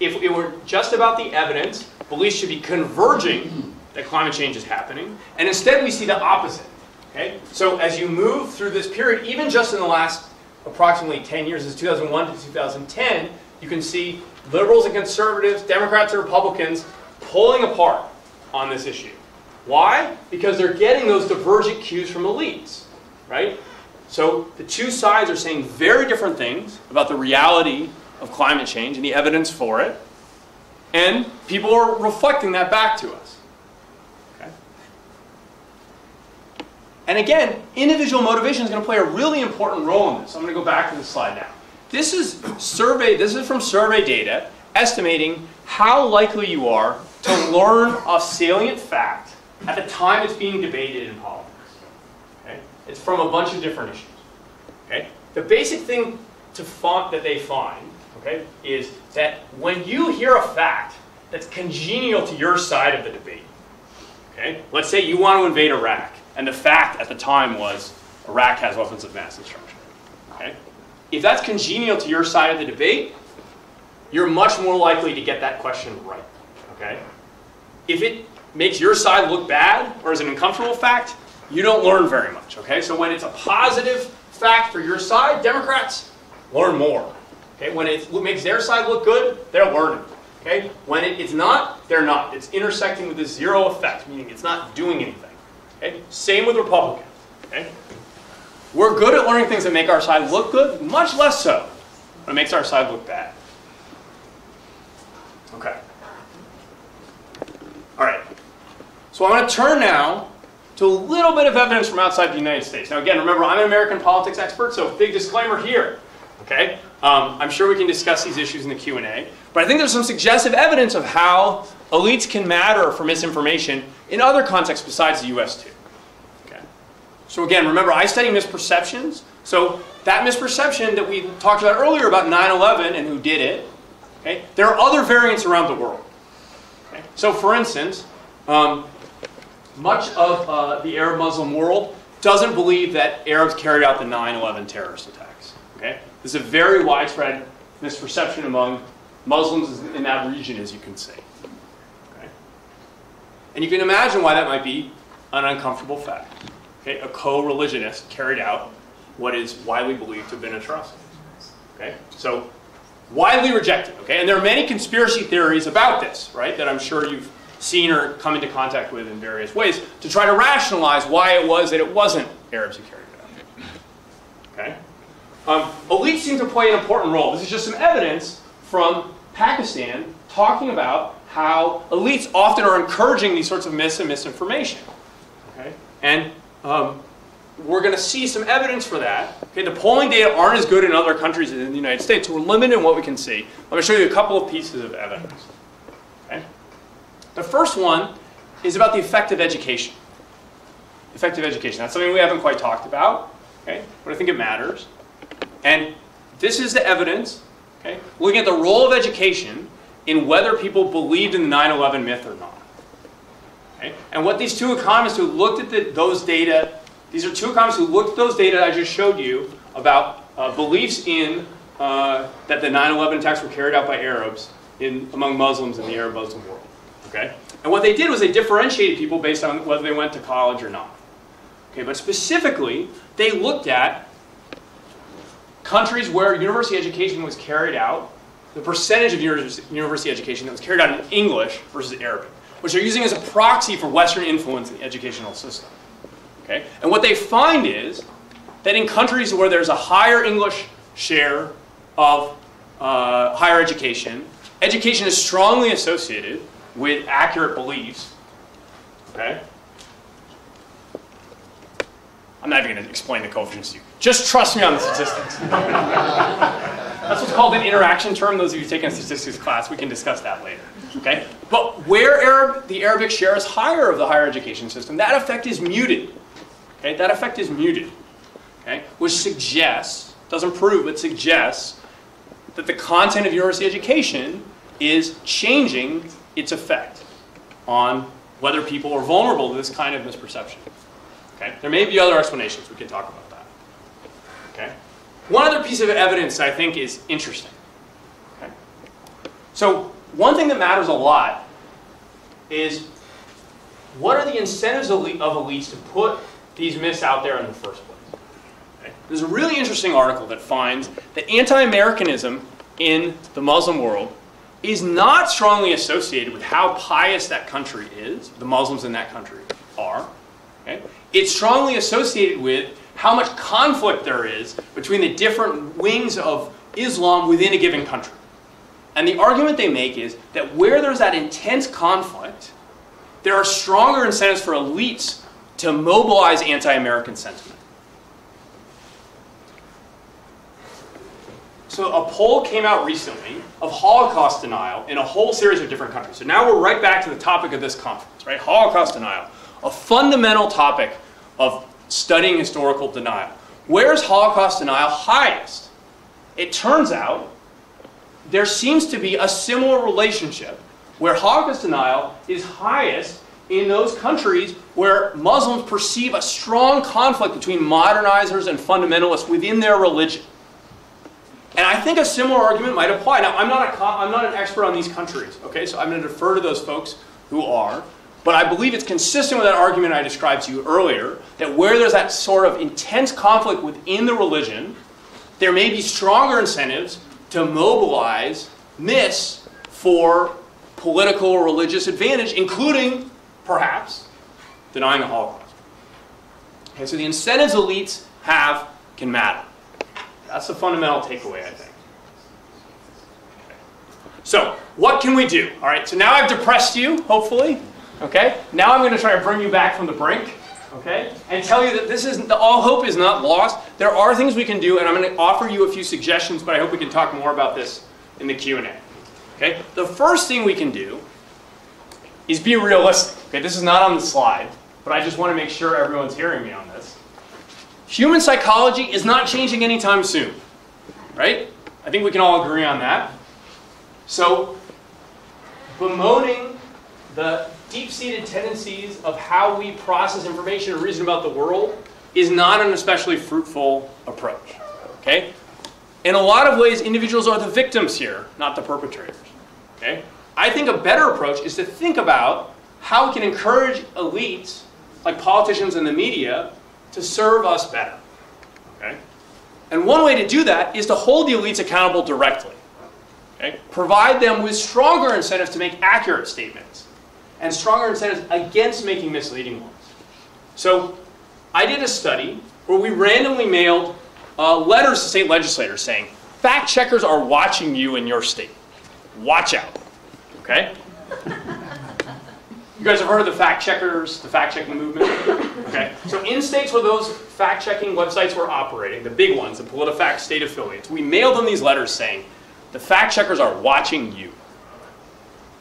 if it were just about the evidence, beliefs should be converging that climate change is happening, and instead we see the opposite. Okay? So as you move through this period, even just in the last approximately ten years, as two thousand one to two thousand ten, you can see liberals and conservatives, Democrats and Republicans, pulling apart on this issue. Why? Because they're getting those divergent cues from elites, right? So the two sides are saying very different things about the reality of climate change and the evidence for it, and people are reflecting that back to us. Okay? And again, individual motivation is going to play a really important role in this. I'm going to go back to the slide now. This is survey. This is from survey data estimating how likely you are to learn a salient fact at the time it's being debated in politics. Okay? It's from a bunch of different issues. Okay? The basic thing to find, that they find, okay, is that when you hear a fact that's congenial to your side of the debate, okay? Let's say you want to invade Iraq, and the fact at the time was Iraq has weapons of mass destruction. Okay? If that's congenial to your side of the debate, you're much more likely to get that question right. Okay? If it makes your side look bad or is an uncomfortable fact, you don't learn very much. Okay? So when it's a positive fact for your side, Democrats learn more. Okay? When it makes their side look good, they're learning. Okay? When it, it's not, they're not. It's intersecting with a zero effect, meaning it's not doing anything. Okay? Same with Republicans. Okay? We're good at learning things that make our side look good, much less so when it makes our side look bad. Okay. All right. So I'm going to turn now to a little bit of evidence from outside the United States. Now again, remember, I'm an American politics expert, so big disclaimer here. Okay. Um, I'm sure we can discuss these issues in the Q and A, but I think there's some suggestive evidence of how elites can matter for misinformation in other contexts besides the U S too. So again, remember, I study misperceptions. So that misperception that we talked about earlier about nine eleven and who did it, okay, there are other variants around the world. Okay? So for instance, um, much of uh, the Arab Muslim world doesn't believe that Arabs carried out the nine eleven terrorist attacks. Okay? This is a very widespread misperception among Muslims in that region, as you can see. Okay? And you can imagine why that might be an uncomfortable fact. Okay, a co-religionist carried out what is widely believed to have been atrocities. Okay, so widely rejected. Okay, and there are many conspiracy theories about this, right, that I'm sure you've seen or come into contact with in various ways to try to rationalize why it was that it wasn't Arabs who carried it out. Okay, um, elites seem to play an important role. This is just some evidence from Pakistan talking about how elites often are encouraging these sorts of myths and misinformation. Okay, and Um, we're going to see some evidence for that. Okay, the polling data aren't as good in other countries as in the United States, so we're limited in what we can see. I'm going to show you a couple of pieces of evidence. Okay? The first one is about the effect of education. Effective education. That's something we haven't quite talked about, okay? But I think it matters. And this is the evidence, okay, looking at the role of education in whether people believed in the nine eleven myth or not. Okay. And what these two economists who looked at the, those data, these are two economists who looked at those data I just showed you about uh, beliefs in uh, that the nine eleven attacks were carried out by Arabs in, among Muslims in the Arab Muslim world. Okay? And what they did was they differentiated people based on whether they went to college or not. Okay, but specifically, they looked at countries where university education was carried out, the percentage of university education that was carried out in English versus Arabic, which they're using as a proxy for Western influence in the educational system. Okay? And what they find is that in countries where there's a higher English share of uh, higher education, education is strongly associated with accurate beliefs. Okay? I'm not even going to explain the coefficients to you. Just trust me on the statistics. That's what's called an interaction term. Those of you who've taken a statistics class, we can discuss that later. Okay? But where Arab, the Arabic share is higher of the higher education system, that effect is muted. Okay? That effect is muted. Okay? Which suggests, doesn't prove, but suggests that the content of university education is changing its effect on whether people are vulnerable to this kind of misperception. Okay? There may be other explanations. We can talk about that. Okay? One other piece of evidence I think is interesting. Okay? So one thing that matters a lot is what are the incentives of elites to put these myths out there in the first place? Okay? There's a really interesting article that finds that anti-Americanism in the Muslim world is not strongly associated with how pious that country is, the Muslims in that country are. Okay? It's strongly associated with how much conflict there is between the different wings of Islam within a given country. And the argument they make is that where there's that intense conflict, there are stronger incentives for elites to mobilize anti-American sentiment. So a poll came out recently of Holocaust denial in a whole series of different countries. So now we're right back to the topic of this conference, right? Holocaust denial, a fundamental topic of studying historical denial. Where is Holocaust denial highest? It turns out there seems to be a similar relationship where Holocaust denial is highest in those countries where Muslims perceive a strong conflict between modernizers and fundamentalists within their religion. And I think a similar argument might apply. Now, I'm not, a, I'm not an expert on these countries, okay? So I'm going to defer to those folks who are. But I believe it's consistent with that argument I described to you earlier, that where there's that sort of intense conflict within the religion, there may be stronger incentives to mobilize myths for political or religious advantage, including, perhaps, denying the Holocaust. Okay, so the incentives elites have can matter. That's the fundamental takeaway, I think. Okay. So, what can we do? All right, so now I've depressed you, hopefully. Okay, now I'm going to try to bring you back from the brink, okay, and tell you that this isn't, all hope is not lost. There are things we can do, and I'm going to offer you a few suggestions, but I hope we can talk more about this in the Q and A. Okay, the first thing we can do is be realistic. Okay, this is not on the slide, but I just want to make sure everyone's hearing me on this. Human psychology is not changing anytime soon, right? I think we can all agree on that. So, bemoaning the deep-seated tendencies of how we process information and reason about the world is not an especially fruitful approach, okay? In a lot of ways, individuals are the victims here, not the perpetrators, okay? I think a better approach is to think about how we can encourage elites, like politicians and the media, to serve us better, okay? And one way to do that is to hold the elites accountable directly, okay? Provide them with stronger incentives to make accurate statements and stronger incentives against making misleading ones. So I did a study where we randomly mailed uh, letters to state legislators saying, fact checkers are watching you in your state. Watch out, okay? You guys have heard of the fact checkers, the fact checking movement? Okay. So in states where those fact checking websites were operating, the big ones, the PolitiFact state affiliates, we mailed them these letters saying, the fact checkers are watching you.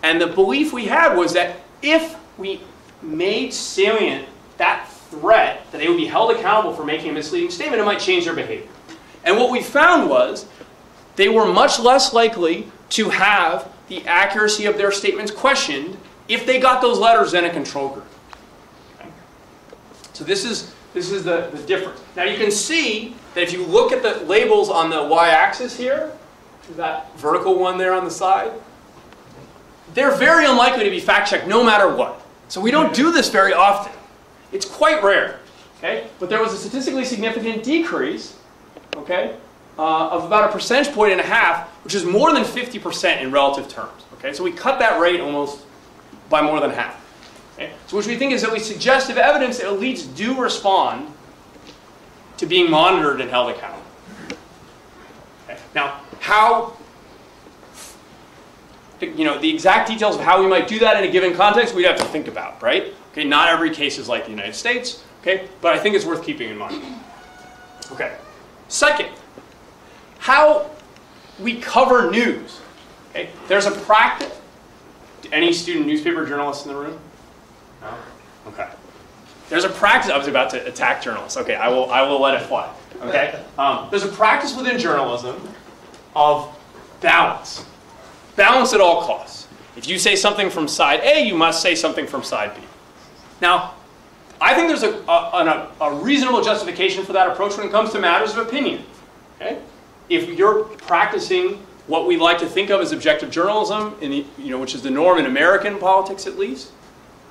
And the belief we had was that if we made salient that threat, that they would be held accountable for making a misleading statement, it might change their behavior. And what we found was they were much less likely to have the accuracy of their statements questioned if they got those letters in a control group. Okay. So this is, this is the, the difference. Now you can see that if you look at the labels on the y-axis here, that vertical one there on the side, they're very unlikely to be fact-checked no matter what. So we don't do this very often. It's quite rare. Okay? But there was a statistically significant decrease, okay, uh, of about a percentage point and a half, which is more than fifty percent in relative terms. Okay? So we cut that rate almost by more than half. Okay? So which we think is at least suggestive evidence that elites do respond to being monitored and held accountable. Okay? Now, how, you know, the exact details of how we might do that in a given context, we'd have to think about, right? Okay, not every case is like the United States, okay? But I think it's worth keeping in mind. Okay. Second, how we cover news. Okay? There's a practice. Any student newspaper journalists in the room? No? Okay. There's a practice, I was about to attack journalists. Okay, I will, I will let it fly. Okay? Um, there's a practice within journalism of balance. Balance at all costs. If you say something from side A, you must say something from side B. Now, I think there's a, a, a, a reasonable justification for that approach when it comes to matters of opinion. Okay? If you're practicing what we like to think of as objective journalism, in the, you know, which is the norm in American politics at least,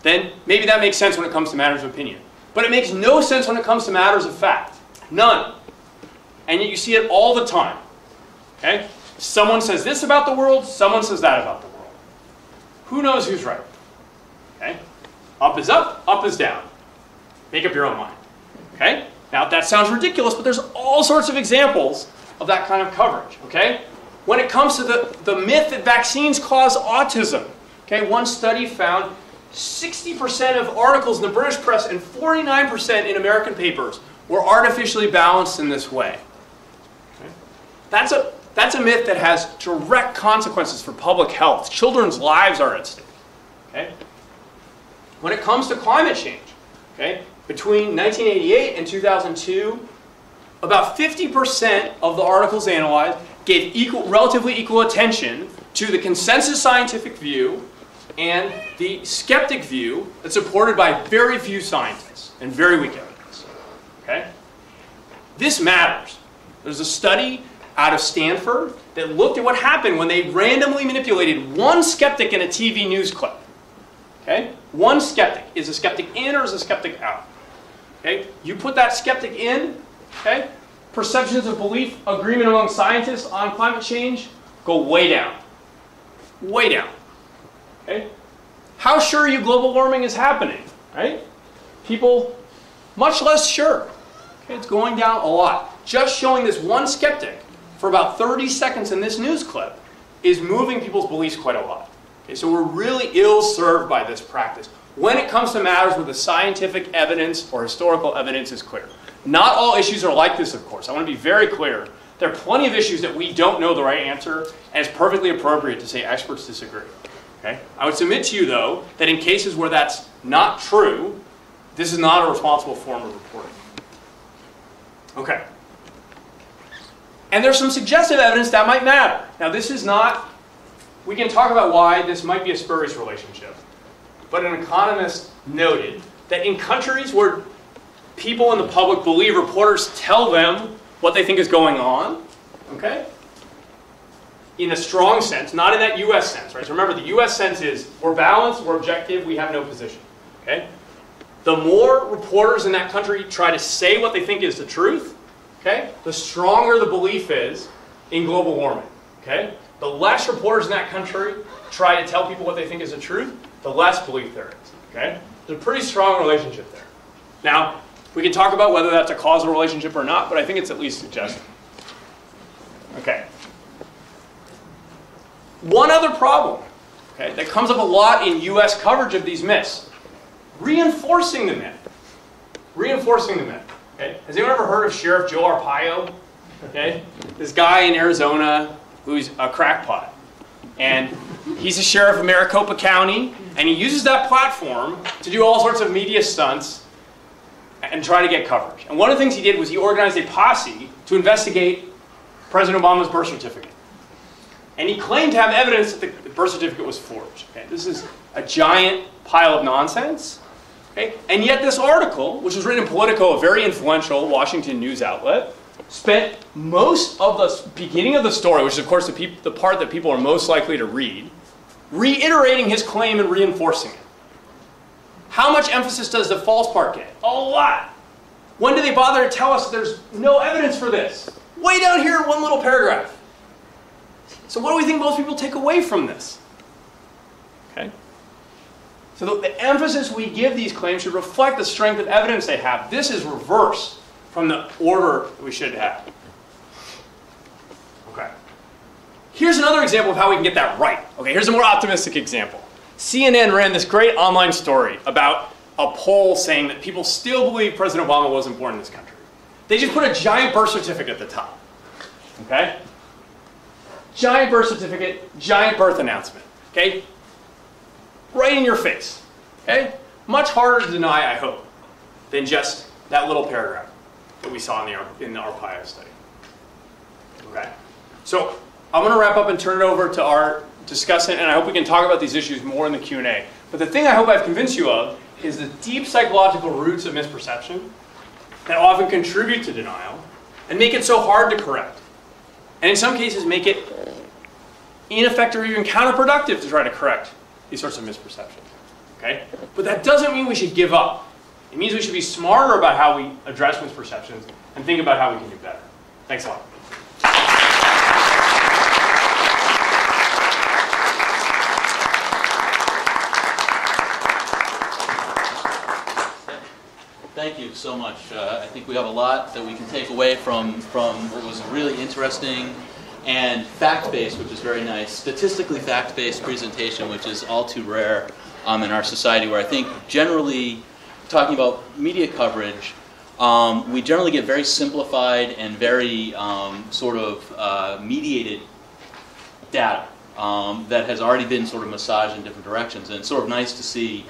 then maybe that makes sense when it comes to matters of opinion. But it makes no sense when it comes to matters of fact. None. And yet you see it all the time. Okay? Someone says this about the world, someone says that about the world. Who knows who's right? Okay? Up is up, up is down. Make up your own mind. Okay? Now that sounds ridiculous, but there's all sorts of examples of that kind of coverage. Okay? When it comes to the, the myth that vaccines cause autism, okay, one study found sixty percent of articles in the British press and forty-nine percent in American papers were artificially balanced in this way. Okay. That's a, that's a myth that has direct consequences for public health. Children's lives are at stake. Okay. When it comes to climate change, okay, between nineteen eighty-eight and two thousand two, about fifty percent of the articles analyzed gave equal, relatively equal attention to the consensus scientific view and the skeptic view that's supported by very few scientists and very weak evidence. Okay? This matters. There's a study out of Stanford that looked at what happened when they randomly manipulated one skeptic in a T V news clip. Okay? One skeptic. Is a skeptic in or is a skeptic out? Okay? You put that skeptic in, okay? Perceptions of belief, agreement among scientists on climate change go way down. Way down. Okay? How sure are you global warming is happening? Right? People, much less sure. Okay, it's going down a lot. Just showing this one skeptic for about thirty seconds in this news clip is moving people's beliefs quite a lot. Okay, so we're really ill-served by this practice when it comes to matters where the scientific evidence or historical evidence is clear. Not all issues are like this, of course. I want to be very clear. There are plenty of issues that we don't know the right answer, and it's perfectly appropriate to say experts disagree. Okay? I would submit to you, though, that in cases where that's not true, this is not a responsible form of reporting. Okay. And there's some suggestive evidence that might matter. Now, this is not, we can talk about why this might be a spurious relationship, but an economist noted that in countries where people in the public believe reporters tell them what they think is going on, okay? In a strong sense, not in that U S sense, right? So remember, the U S sense is we're balanced, we're objective, we have no position, okay? The more reporters in that country try to say what they think is the truth, okay, the stronger the belief is in global warming, okay? The less reporters in that country try to tell people what they think is the truth, the less belief there is, okay? There's a pretty strong relationship there. Now, we can talk about whether that's a causal relationship or not, but I think it's at least suggested. Okay. One other problem, okay, that comes up a lot in U S coverage of these myths, reinforcing the myth. Reinforcing the myth. Okay? Has anyone ever heard of Sheriff Joe Arpaio? Okay? This guy in Arizona who's a crackpot. And he's a sheriff of Maricopa County, and he uses that platform to do all sorts of media stunts and try to get coverage. And one of the things he did was he organized a posse to investigate President Obama's birth certificate. And he claimed to have evidence that the birth certificate was forged. Okay, this is a giant pile of nonsense. Okay? And yet this article, which was written in Politico, a very influential Washington news outlet, spent most of the beginning of the story, which is of course the, the part that people are most likely to read, reiterating his claim and reinforcing it. How much emphasis does the false part get? A lot. When do they bother to tell us there's no evidence for this? Way down here in one little paragraph. So what do we think most people take away from this? Okay. So the, the emphasis we give these claims should reflect the strength of evidence they have. This is reverse from the order we should have. Okay. Here's another example of how we can get that right. Okay, here's a more optimistic example. C N N ran this great online story about a poll saying that people still believe President Obama wasn't born in this country. They just put a giant birth certificate at the top. Okay? Giant birth certificate, giant birth announcement. Okay? Right in your face. Okay? Much harder to deny, I hope, than just that little paragraph that we saw in the, Ar in the Arpaio study. Okay? So I'm going to wrap up and turn it over to our discuss it, and I hope we can talk about these issues more in the Q and A. But the thing I hope I've convinced you of is the deep psychological roots of misperception that often contribute to denial and make it so hard to correct. And in some cases make it ineffective or even counterproductive to try to correct these sorts of misperceptions. Okay? But that doesn't mean we should give up. It means we should be smarter about how we address misperceptions and think about how we can do better. Thanks a lot. Thank you so much. Uh, I think we have a lot that we can take away from, from what was a really interesting and fact-based, which is very nice, statistically fact-based presentation, which is all too rare um, in our society, where I think generally, talking about media coverage, um, we generally get very simplified and very um, sort of uh, mediated data um, that has already been sort of massaged in different directions. And it's sort of nice to see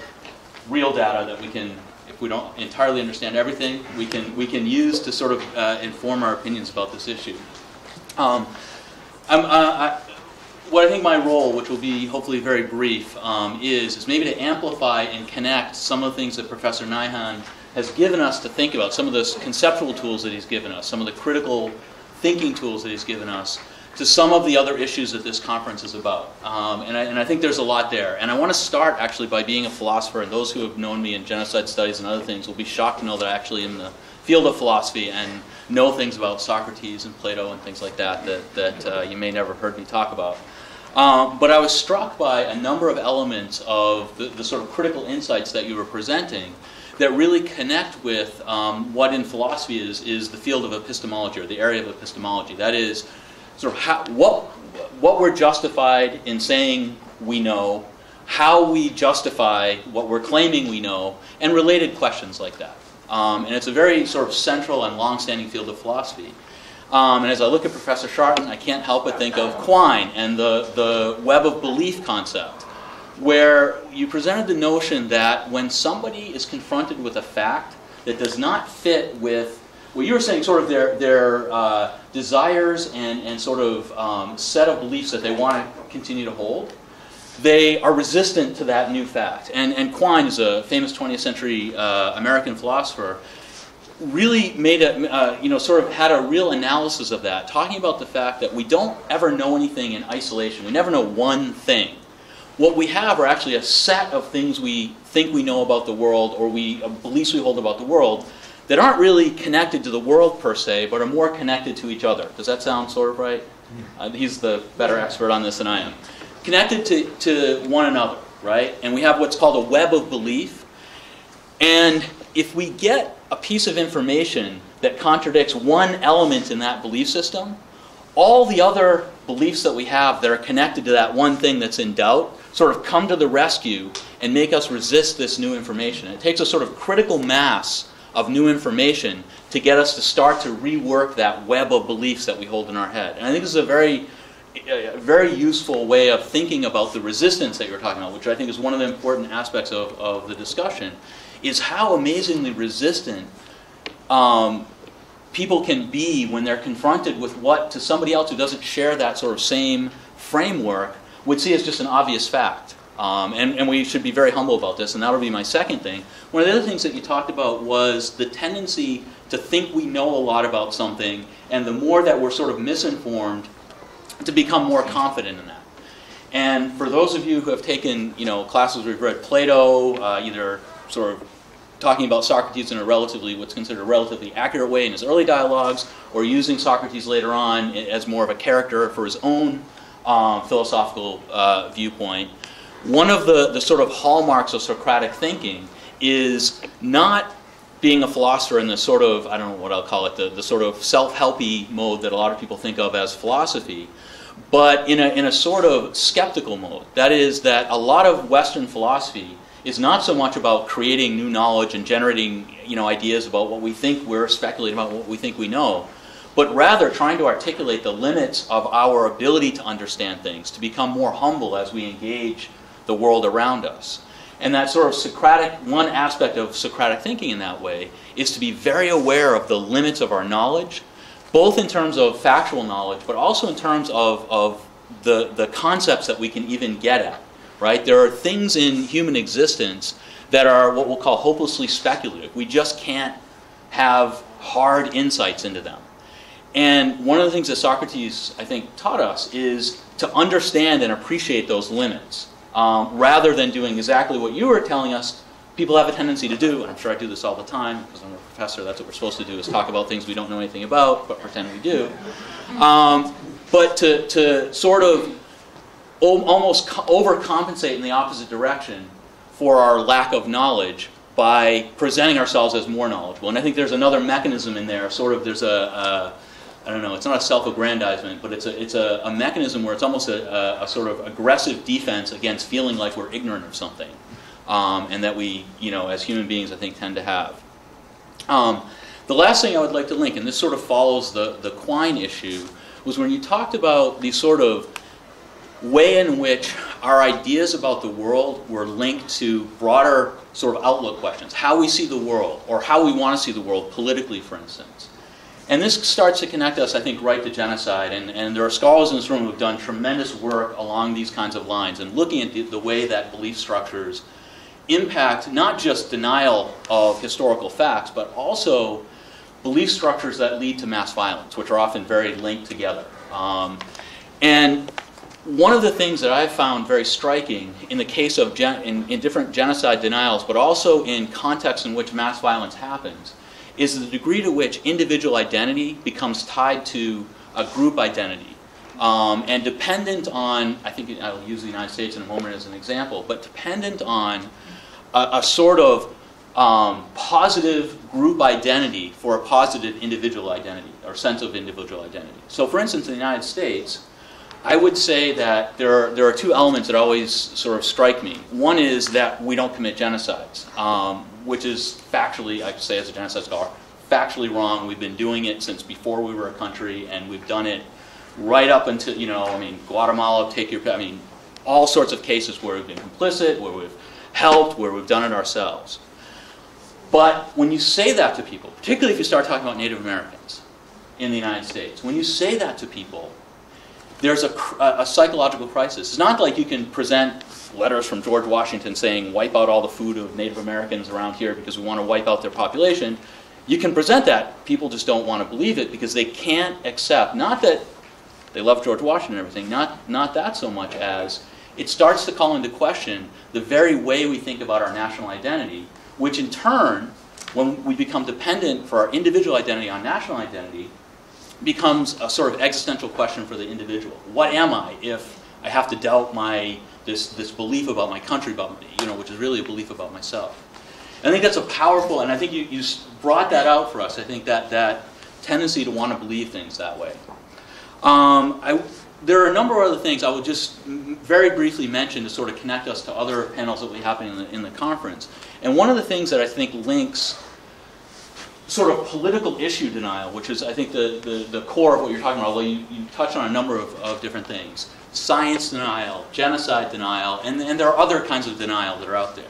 real data that we can, if we don't entirely understand everything, we can we can use to sort of uh, inform our opinions about this issue. Um, I'm, uh, I, what I think my role, which will be hopefully very brief, um, is is maybe to amplify and connect some of the things that Professor Nyhan has given us to think about, some of those conceptual tools that he's given us, some of the critical thinking tools that he's given us, to some of the other issues that this conference is about. Um, and, I, and I think there's a lot there. And I want to start actually by being a philosopher, and those who have known me in genocide studies and other things will be shocked to know that I actually am in the field of philosophy and know things about Socrates and Plato and things like that that, that uh, you may never have heard me talk about. Um, but I was struck by a number of elements of the, the sort of critical insights that you were presenting that really connect with um, what in philosophy is, is the field of epistemology, or the area of epistemology. That is, sort of how, what, what we're justified in saying we know, how we justify what we're claiming we know, and related questions like that. Um, and it's a very sort of central and long-standing field of philosophy. Um, and as I look at Professor Sharton, I can't help but think of Quine and the, the web of belief concept, where you presented the notion that when somebody is confronted with a fact that does not fit with what you were saying, sort of their, their uh, desires and, and sort of um, set of beliefs that they want to continue to hold, they are resistant to that new fact. And, and Quine is a famous twentieth century uh, American philosopher, really made a, uh, you know, sort of had a real analysis of that, talking about the fact that we don't ever know anything in isolation. We never know one thing. What we have are actually a set of things we think we know about the world, or we uh, beliefs we hold about the world, that aren't really connected to the world per se, but are more connected to each other. Does that sound sort of right? Uh, he's the better expert on this than I am. Connected to, to one another, right? And we have what's called a web of belief. And if we get a piece of information that contradicts one element in that belief system, all the other beliefs that we have that are connected to that one thing that's in doubt sort of come to the rescue and make us resist this new information. It takes a sort of critical mass of new information to get us to start to rework that web of beliefs that we hold in our head. And I think this is a very, a very useful way of thinking about the resistance that you're talking about, which I think is one of the important aspects of, of the discussion, is how amazingly resistant um, people can be when they're confronted with what, to somebody else who doesn't share that sort of same framework, would see as just an obvious fact. Um, and, and we should be very humble about this, and that'll be my second thing. One of the other things that you talked about was the tendency to think we know a lot about something, and the more that we're sort of misinformed, to become more confident in that. And for those of you who have taken, you know, classes where you've read Plato, uh, either sort of talking about Socrates in a relatively, what's considered a relatively accurate way in his early dialogues, or using Socrates later on as more of a character for his own um, philosophical uh, viewpoint, one of the, the sort of hallmarks of Socratic thinking is not being a philosopher in the sort of, I don't know what I'll call it, the, the sort of self-helpy mode that a lot of people think of as philosophy, but in a, in a sort of skeptical mode. That is, that a lot of Western philosophy is not so much about creating new knowledge and generating, you know, ideas about what we think we're speculating about, what we think we know, but rather trying to articulate the limits of our ability to understand things, to become more humble as we engage the world around us. And that sort of Socratic, one aspect of Socratic thinking in that way is to be very aware of the limits of our knowledge, both in terms of factual knowledge, but also in terms of, of the, the concepts that we can even get at. right? There are things in human existence that are what we'll call hopelessly speculative. We just can't have hard insights into them. And one of the things that Socrates, I think, taught us is to understand and appreciate those limits, um, rather than doing exactly what you were telling us people have a tendency to do, and I'm sure I do this all the time, because I'm a professor, that's what we're supposed to do, is talk about things we don't know anything about, but pretend we do. Um, but to, to sort of almost overcompensate in the opposite direction for our lack of knowledge by presenting ourselves as more knowledgeable. And I think there's another mechanism in there, sort of there's a, a I don't know, it's not a self-aggrandizement, but it's a, it's a, a mechanism where it's almost a, a, a sort of aggressive defense against feeling like we're ignorant of something. Um, and that we, you know, as human beings, I think, tend to have. Um, the last thing I would like to link, and this sort of follows the, the Quine issue, was when you talked about the sort of way in which our ideas about the world were linked to broader sort of outlook questions, how we see the world, or how we want to see the world politically, for instance. And this starts to connect us, I think, right to genocide. And, and there are scholars in this room who have done tremendous work along these kinds of lines and looking at the, the way that belief structures impact not just denial of historical facts, but also belief structures that lead to mass violence, which are often very linked together. Um, and one of the things that I found very striking in the case of gen in, in different genocide denials, but also in contexts in which mass violence happens, is the degree to which individual identity becomes tied to a group identity. Um, and dependent on, I think I'll use the United States in a moment as an example, but dependent on a, a sort of um, positive group identity for a positive individual identity or sense of individual identity. So for instance, in the United States, I would say that there are, there are two elements that always sort of strike me. One is that we don't commit genocides, um, which is factually, I say as a genocide scholar, factually wrong. We've been doing it since before we were a country, and we've done it right up until, you know, I mean, Guatemala, take your, I mean, all sorts of cases where we've been complicit, where we've helped, where we've done it ourselves. But when you say that to people, particularly if you start talking about Native Americans in the United States, when you say that to people, there's a, a psychological crisis. It's not like you can present letters from George Washington saying, wipe out all the food of Native Americans around here because we want to wipe out their population. You can present that. People just don't want to believe it because they can't accept, not that they love George Washington and everything, not, not that so much as it starts to call into question the very way we think about our national identity, which in turn, when we become dependent for our individual identity on national identity, becomes a sort of existential question for the individual. What am I if I have to doubt my, this, this belief about my country, about me, you know, which is really a belief about myself? And I think that's a powerful, and I think you, you brought that out for us, I think that, that tendency to want to believe things that way. Um, I, there are a number of other things I will just very briefly mention to sort of connect us to other panels that will be happening in the, in the conference. And one of the things that I think links sort of political issue denial, which is I think the, the, the core of what you're talking about, although you, you touched on a number of, of different things, science denial, genocide denial, and, and there are other kinds of denial that are out there.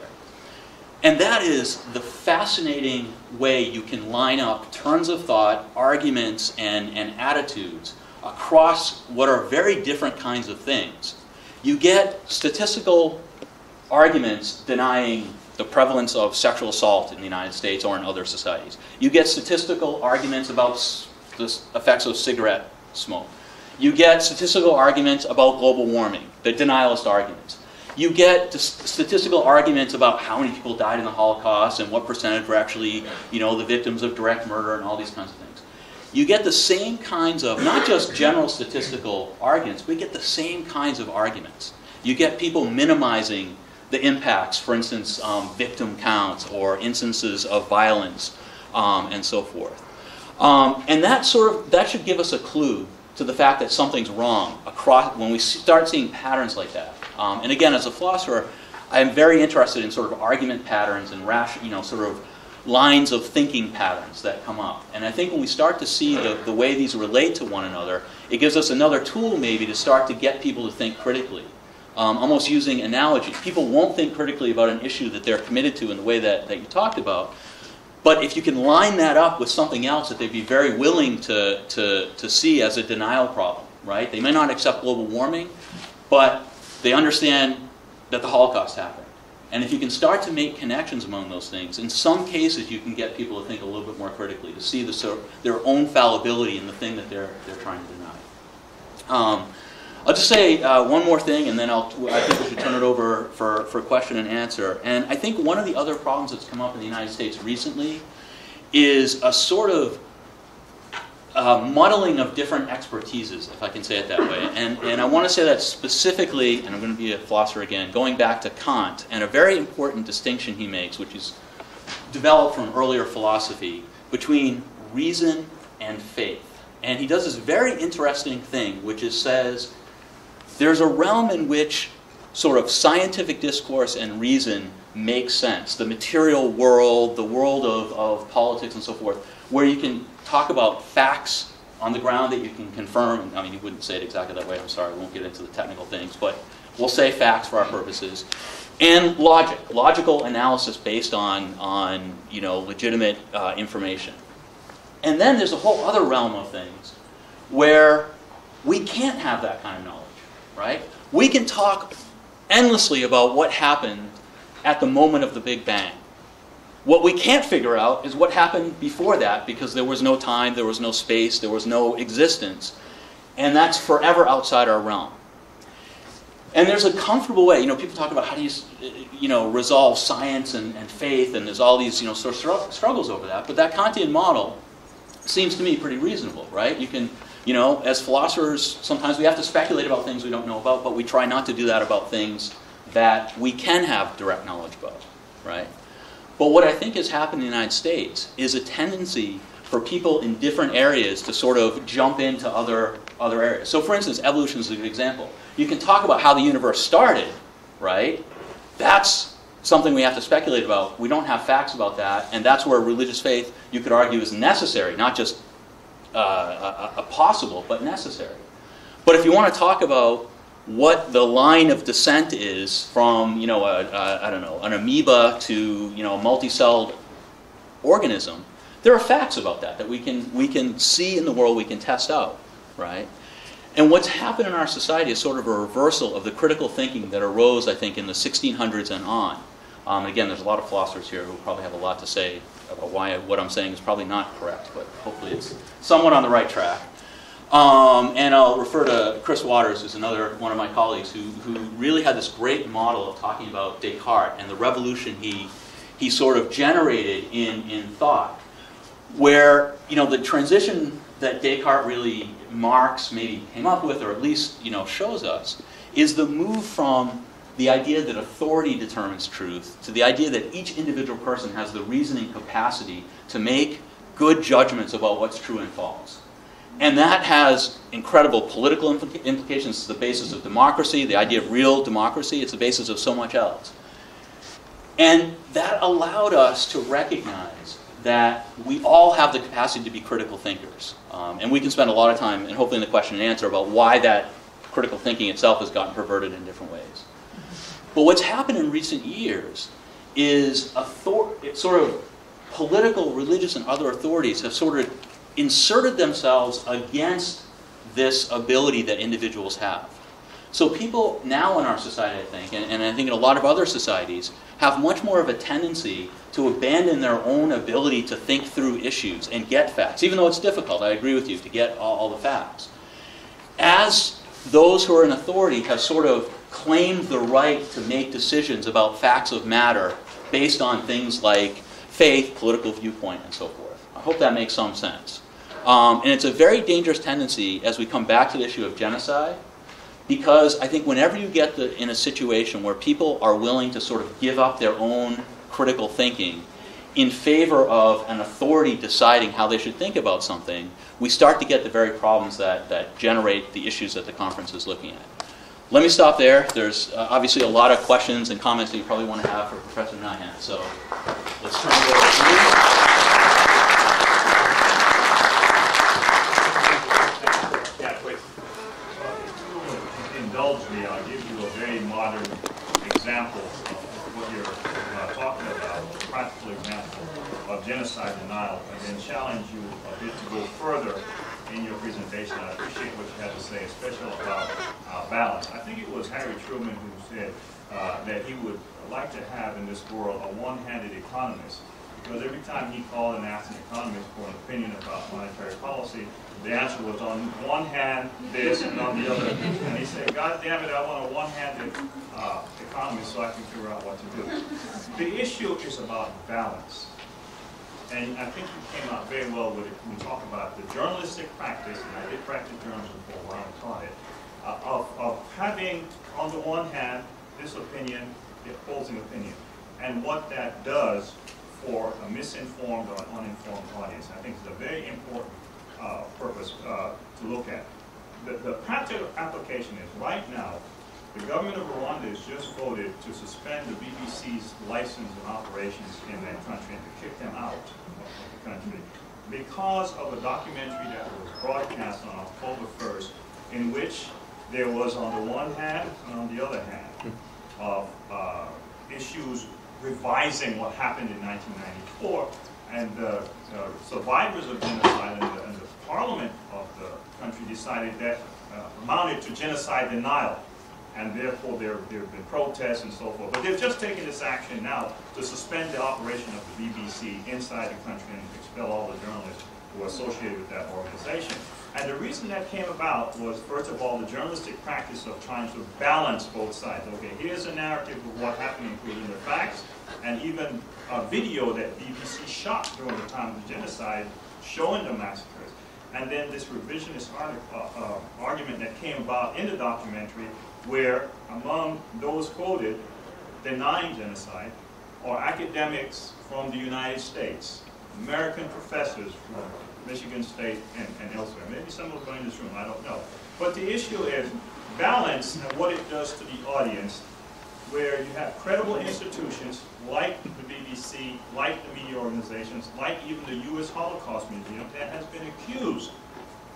And that is the fascinating way you can line up turns of thought, arguments, and, and attitudes across what are very different kinds of things. You get statistical arguments denying the prevalence of sexual assault in the United States or in other societies. You get statistical arguments about the effects of cigarette smoke. You get statistical arguments about global warming, the denialist arguments. You get statistical arguments about how many people died in the Holocaust and what percentage were actually, you know, the victims of direct murder and all these kinds of things. You get the same kinds of, not just general statistical arguments, but you get the same kinds of arguments. You get people minimizing the impacts, for instance, um, victim counts or instances of violence um, and so forth. Um, and that sort of, that should give us a clue to the fact that something's wrong across, when we start seeing patterns like that. Um, and again, as a philosopher, I'm very interested in sort of argument patterns and ration, you know, sort of lines of thinking patterns that come up. And I think when we start to see the, the way these relate to one another, it gives us another tool maybe to start to get people to think critically, um, almost using analogy. People won't think critically about an issue that they're committed to in the way that, that you talked about, but if you can line that up with something else that they'd be very willing to, to, to see as a denial problem, right? They may not accept global warming, but they understand that the Holocaust happened. And if you can start to make connections among those things, in some cases you can get people to think a little bit more critically, to see the sort of their own fallibility in the thing that they're, they're trying to deny. Um, I'll just say uh, one more thing, and then I'll, I think we should turn it over for, for question and answer. And I think one of the other problems that's come up in the United States recently is a sort of Uh, muddling of different expertises, if I can say it that way. And, and I want to say that specifically, and I'm going to be a philosopher again, going back to Kant, and a very important distinction he makes, which is developed from earlier philosophy, between reason and faith. And he does this very interesting thing, which is says, there's a realm in which sort of scientific discourse and reason make sense. The material world, the world of, of politics and so forth, where you can talk about facts on the ground that you can confirm. I mean, you wouldn't say it exactly that way, I'm sorry, we won't get into the technical things, but we'll say facts for our purposes. And logic, logical analysis based on, on you know, legitimate uh, information. And then there's a whole other realm of things where we can't have that kind of knowledge, right? We can talk endlessly about what happened at the moment of the Big Bang. What we can't figure out is what happened before that, because there was no time, there was no space, there was no existence. And that's forever outside our realm. And there's a comfortable way, you know, people talk about how do you, you know, resolve science and, and faith, and there's all these, you know, sort of struggles over that. But that Kantian model seems to me pretty reasonable, right? You can, you know, as philosophers, sometimes we have to speculate about things we don't know about, but we try not to do that about things that we can have direct knowledge about, right? But what I think has happened in the United States is a tendency for people in different areas to sort of jump into other, other areas. So for instance, evolution is a good example. You can talk about how the universe started, right? That's something we have to speculate about. We don't have facts about that, and that's where religious faith, you could argue, is necessary, not just uh, a, a possible, but necessary. But if you want to talk about what the line of descent is from, you know, a, a, I don't know, an amoeba to, you know, a multi-celled organism, there are facts about that that we can, we can see in the world, we can test out, right? And what's happened in our society is sort of a reversal of the critical thinking that arose, I think, in the sixteen hundreds and on. Um, again, there's a lot of philosophers here who probably have a lot to say about why what I'm saying is probably not correct, but hopefully it's somewhat on the right track. Um, and I'll refer to Chris Waters, who's another one of my colleagues, who, who really had this great model of talking about Descartes and the revolution he, he sort of generated in, in thought, where, you know, the transition that Descartes really marks, maybe came up with, or at least, you know, shows us, is the move from the idea that authority determines truth to the idea that each individual person has the reasoning capacity to make good judgments about what's true and false. And that has incredible political implications. It's the basis of democracy, the idea of real democracy. It's the basis of so much else. And that allowed us to recognize that we all have the capacity to be critical thinkers. Um, and we can spend a lot of time, and hopefully in the question and answer, about why that critical thinking itself has gotten perverted in different ways. But what's happened in recent years is author- sort of political, religious, and other authorities have sort of inserted themselves against this ability that individuals have. So people now in our society, I think, and, and I think in a lot of other societies, have much more of a tendency to abandon their own ability to think through issues and get facts, even though it's difficult, I agree with you, to get all, all the facts. As those who are in authority have sort of claimed the right to make decisions about facts of matter based on things like faith, political viewpoint, and so forth. I hope that makes some sense. Um, and it's a very dangerous tendency as we come back to the issue of genocide, because I think whenever you get the, in a situation where people are willing to sort of give up their own critical thinking in favor of an authority deciding how they should think about something, we start to get the very problems that, that generate the issues that the conference is looking at. Let me stop there. There's uh, obviously a lot of questions and comments that you probably want to have for Professor Nyhan. So let's turn it over to you. I'll give you a very modern example of what you're uh, talking about, a practical example of genocide denial, and then challenge you a bit to go further in your presentation. I appreciate what you had to say, especially about uh, balance. I think it was Harry Truman who said uh, that he would like to have in this world a one-handed economist, because every time he called and asked an economist for an opinion about monetary policy, the answer was on one hand this and on the other. And he said, God damn it, I want a one-handed uh, economist so I can figure out what to do. The issue is about balance. And I think you came out very well with it when we talk about the journalistic practice, and I did practice journalism for a while and taught it, uh, of, of having, on the one hand, this opinion, the opposing opinion, and what that does for a misinformed or an uninformed audience. I think it's a very important uh, purpose uh, to look at. The, the practical application is right now, the government of Rwanda has just voted to suspend the B B C's license and operations in that country and to kick them out of the country because of a documentary that was broadcast on October first in which there was on the one hand and on the other hand of uh, issues revising what happened in nineteen ninety-four, and the uh, survivors of genocide and the, and the parliament of the country decided that uh, amounted to genocide denial, and therefore there, there have been protests and so forth. But they've just taken this action now to suspend the operation of the B B C inside the country and expel all the journalists who are associated with that organization. And the reason that came about was, first of all, the journalistic practice of trying to balance both sides. Okay, here's a narrative of what happened, including the facts, and even a video that B B C shot during the time of the genocide showing the massacres. And then this revisionist article, uh, uh, argument that came about in the documentary where, among those quoted denying genocide, are academics from the United States, American professors from Michigan State and, and elsewhere. Maybe some will join this room, I don't know. But the issue is balance and what it does to the audience, where you have credible institutions like the B B C, like the media organizations, like even the U S Holocaust Museum that has been accused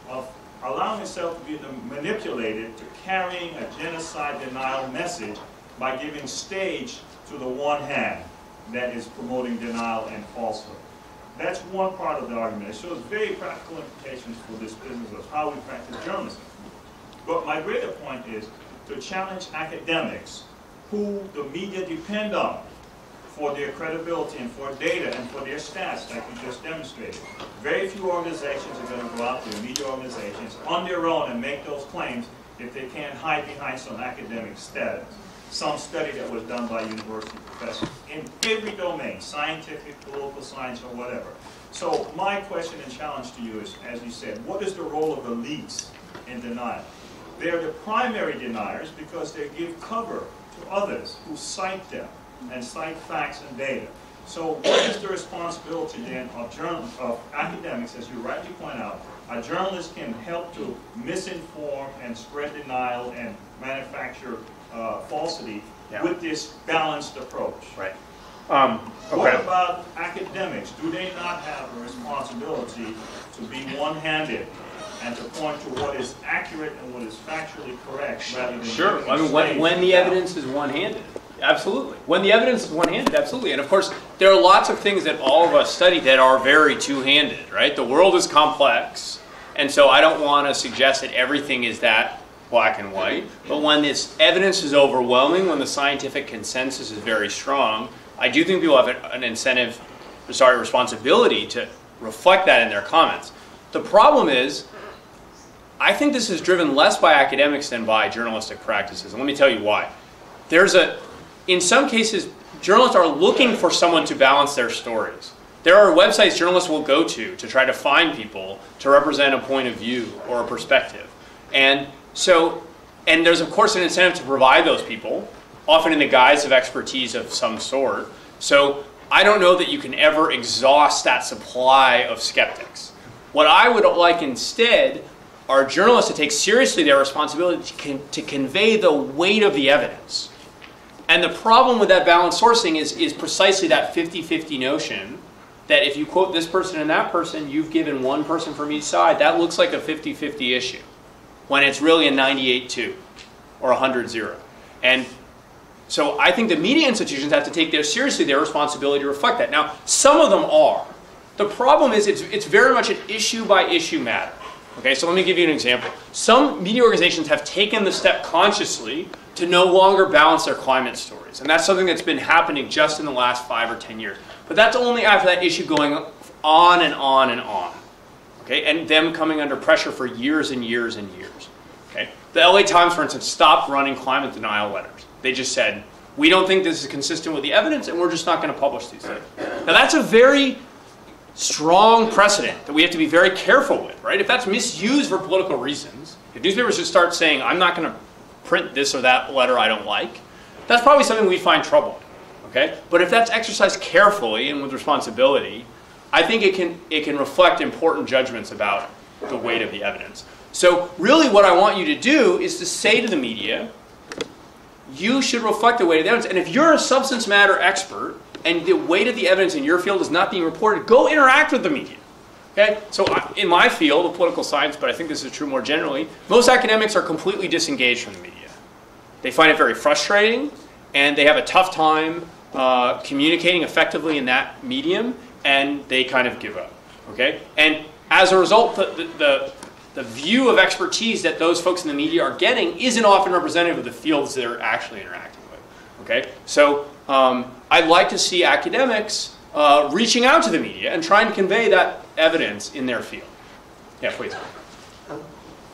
of allowing itself to be manipulated to carrying a genocide denial message by giving stage to the one hand that is promoting denial and falsehood. That's one part of the argument. It shows very practical implications for this business of how we practice journalism. But my greater point is to challenge academics who the media depend on for their credibility and for data and for their stats, like we just demonstrated. Very few organizations are going to go out there, media organizations, on their own and make those claims if they can't hide behind some academic status. Some study that was done by university professors in every domain, scientific, political science, or whatever. So my question and challenge to you is, as you said, what is the role of elites in denial? They're the primary deniers because they give cover to others who cite them and cite facts and data. So what is the responsibility then of, journal of academics, as you rightly point out? A journalist can help to misinform and spread denial and manufacture Uh, falsity yeah. with this balanced approach. Right. Um, okay. What about academics? Do they not have a responsibility to be one-handed and to point to what is accurate and what is factually correct rather than... Sure. I mean, when, when the evidence is one-handed. Absolutely. When the evidence is one-handed, absolutely. And of course, there are lots of things that all of us study that are very two-handed, right? The world is complex, and so I don't want to suggest that everything is that black and white, but when this evidence is overwhelming, when the scientific consensus is very strong, I do think people have an incentive, sorry, responsibility to reflect that in their comments. The problem is, I think this is driven less by academics than by journalistic practices, and let me tell you why. There's a, in some cases, journalists are looking for someone to balance their stories. There are websites journalists will go to to try to find people to represent a point of view or a perspective, and So, and there's of course an incentive to provide those people, often in the guise of expertise of some sort. So I don't know that you can ever exhaust that supply of skeptics. What I would like instead are journalists to take seriously their responsibility to, con to convey the weight of the evidence. And the problem with that balanced sourcing is, is precisely that fifty fifty notion that if you quote this person and that person, you've given one person from each side. That looks like a fifty fifty issue, when it's really a ninety-eight two or one hundred zero. And so I think the media institutions have to take their, seriously their responsibility to reflect that. Now, some of them are. The problem is it's, it's very much an issue by issue matter. Okay, so let me give you an example. Some media organizations have taken the step consciously to no longer balance their climate stories. And that's something that's been happening just in the last five or ten years. But that's only after that issue going on and on and on. Okay, and them coming under pressure for years and years and years. Okay, the L A Times, for instance, stopped running climate denial letters. They just said, we don't think this is consistent with the evidence, and we're just not going to publish these things. Now, that's a very strong precedent that we have to be very careful with, right? If that's misused for political reasons, if newspapers just start saying, I'm not going to print this or that letter I don't like, that's probably something we find troubling, okay? But if that's exercised carefully and with responsibility, I think it can, it can reflect important judgments about the weight of the evidence. So really what I want you to do is to say to the media, you should reflect the weight of the evidence. And if you're a substance matter expert and the weight of the evidence in your field is not being reported, go interact with the media. Okay? So I, in my field of political science, but I think this is true more generally, most academics are completely disengaged from the media. They find it very frustrating, and they have a tough time uh, communicating effectively in that medium, and they kind of give up. Okay? And as a result, the, the, the The view of expertise that those folks in the media are getting isn't often representative of the fields they're actually interacting with. Okay, so um, I'd like to see academics uh, reaching out to the media and trying to convey that evidence in their field. Yeah, please.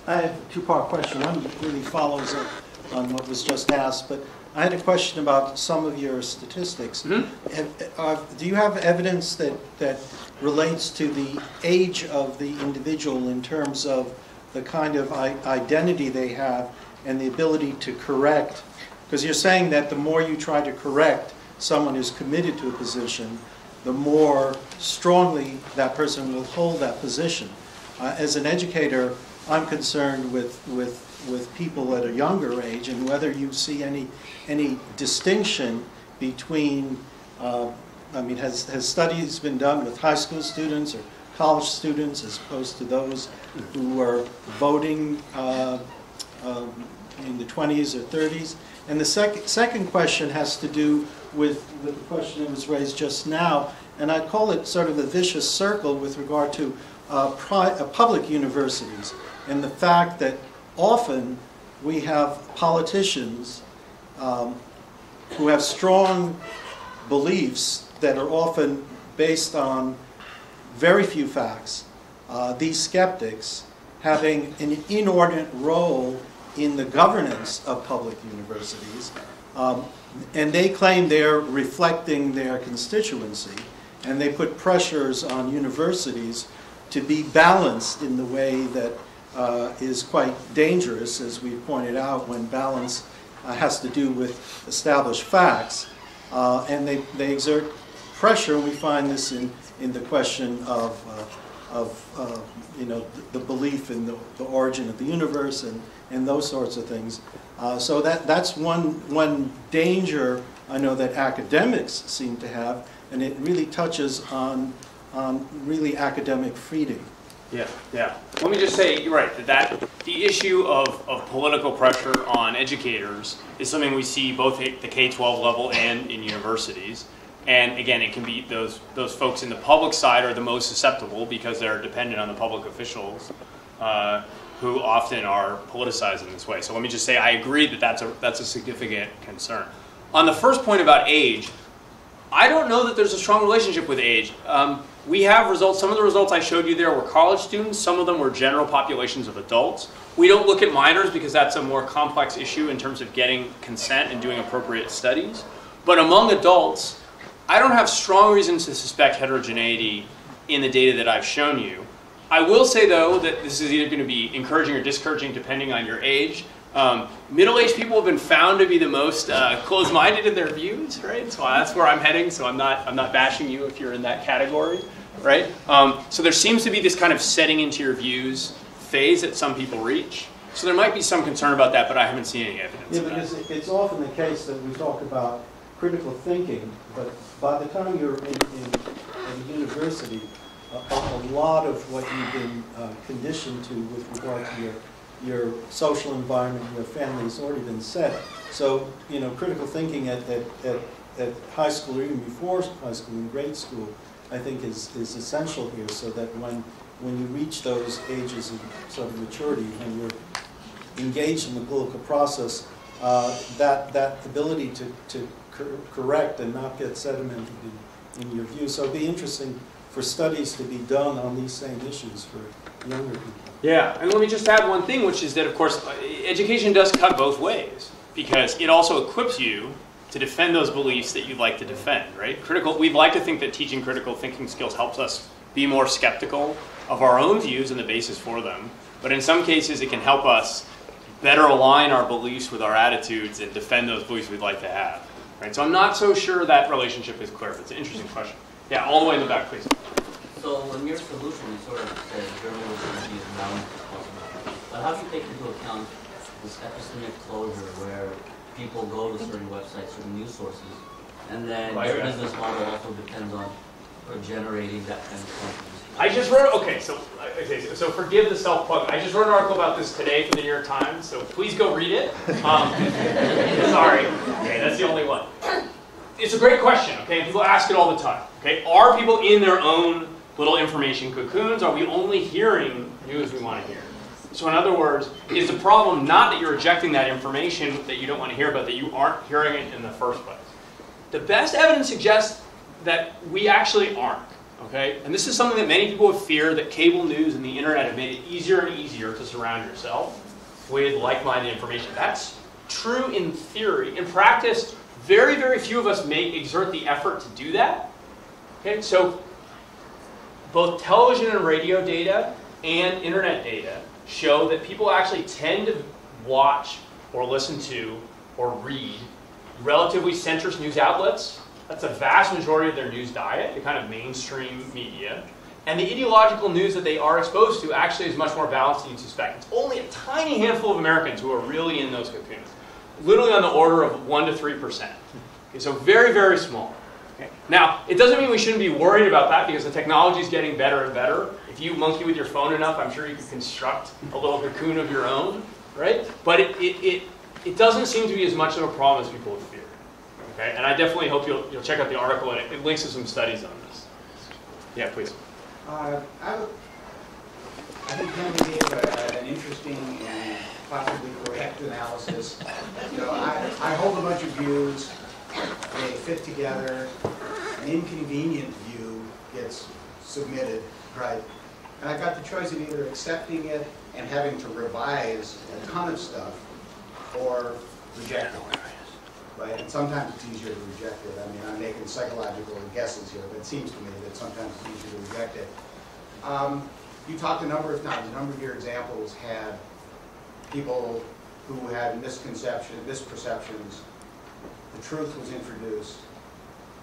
I have a two-part question. One really follows up on what was just asked, but I had a question about some of your statistics. Mm-hmm. have, uh, do you have evidence that, that relates to the age of the individual in terms of the kind of I identity they have and the ability to correct? Because you're saying that the more you try to correct someone who's committed to a position, the more strongly that person will hold that position. Uh, as an educator, I'm concerned with, with with people at a younger age, and whether you see any any distinction between, uh, I mean, has, has studies been done with high school students or college students as opposed to those who were voting uh, um, in the twenties or thirties? And the sec second question has to do with, with the question that was raised just now, and I call it sort of a vicious circle with regard to uh, pri uh, public universities, and the fact that often we have politicians um, who have strong beliefs that are often based on very few facts. Uh, these skeptics having an inordinate role in the governance of public universities, um, and they claim they're reflecting their constituency, and they put pressures on universities to be balanced in the way that Uh, is quite dangerous, as we pointed out, when balance uh, has to do with established facts. Uh, and they, they exert pressure. We find this in, in the question of, uh, of uh, you know, the, the belief in the, the origin of the universe and, and those sorts of things. Uh, so that, that's one, one danger I know that academics seem to have, and it really touches on, on really academic freedom. Yeah, yeah. Let me just say, you're right, that the issue of, of political pressure on educators is something we see both at the K twelve level and in universities. And again, it can be those, those folks in the public side are the most susceptible because they're dependent on the public officials uh, who often are politicized in this way. So let me just say, I agree that that's a, that's a significant concern. On the first point about age, I don't know that there's a strong relationship with age. Um, We have results, some of the results I showed you there were college students, some of them were general populations of adults. We don't look at minors because that's a more complex issue in terms of getting consent and doing appropriate studies. But among adults, I don't have strong reasons to suspect heterogeneity in the data that I've shown you. I will say, though, that this is either going to be encouraging or discouraging depending on your age. Um, middle-aged people have been found to be the most uh, closed-minded in their views, right? So that's where I'm heading, so I'm not, I'm not bashing you if you're in that category, right? Um, so there seems to be this kind of setting into your views phase that some people reach. So there might be some concern about that, but I haven't seen any evidence. Yeah, because it. it's often the case that we talk about critical thinking, but by the time you're in, in, in university, a, a lot of what you've been uh, conditioned to with regard to your your social environment, your family has already been set. So, you know, critical thinking at, at, at, at high school or even before high school, in grade school, I think is, is essential here so that when when you reach those ages of sort of maturity, when you're engaged in the political process, uh, that that ability to, to cor correct and not get sedimented in, in your view. So it'd be interesting for studies to be done on these same issues for younger people. Yeah, and let me just add one thing, which is that, of course, education does cut both ways, because it also equips you to defend those beliefs that you'd like to defend, right? Critical, we'd like to think that teaching critical thinking skills helps us be more skeptical of our own views and the basis for them. But in some cases, it can help us better align our beliefs with our attitudes and defend those beliefs we'd like to have, right? So I'm not so sure that relationship is clear, but it's an interesting question. Yeah, all the way in the back, please. So in your solution, you sort of said journalism is non-responsible. But how do you take into account this epistemic closure where people go to certain websites, certain news sources, and then your business model also depends on generating that kind of content? I just wrote, okay, so okay, so forgive the self-plug. I just wrote an article about this today for the New York Times, so please go read it. Um, sorry, okay, that's the only one. It's a great question, okay, and people ask it all the time. Okay, are people in their own little information cocoons? Are we only hearing news we want to hear? So in other words, is the problem not that you're rejecting that information that you don't want to hear, but that you aren't hearing it in the first place? The best evidence suggests that we actually aren't, okay? And this is something that many people would fear, that cable news and the internet have made it easier and easier to surround yourself with like-minded information. That's true in theory. In practice, very, very few of us make exert the effort to do that, okay? So, both television and radio data and internet data show that people actually tend to watch or listen to or read relatively centrist news outlets. That's a vast majority of their news diet, the kind of mainstream media. And the ideological news that they are exposed to actually is much more balanced than you suspect. It's only a tiny handful of Americans who are really in those cocoons, literally on the order of one to three percent. Okay, so very, very small. Okay. Now, it doesn't mean we shouldn't be worried about that, because the technology is getting better and better. If you monkey with your phone enough, I'm sure you can construct a little cocoon of your own, right? But it, it, it, it doesn't seem to be as much of a problem as people would fear. Okay? And I definitely hope you'll, you'll check out the article, and it, it links to some studies on this. Yeah, please. Uh, I, would, I think Henry gave a, an interesting and possibly correct analysis. You know, I, I hold a bunch of views. They fit together, an inconvenient view gets submitted, right? And I got the choice of either accepting it and having to revise a ton of stuff, or rejecting it, right? And sometimes it's easier to reject it. I mean, I'm making psychological guesses here, but it seems to me that sometimes it's easier to reject it. Um, you talked a number of times, a number of your examples had people who had misconceptions, misperceptions. The truth was introduced,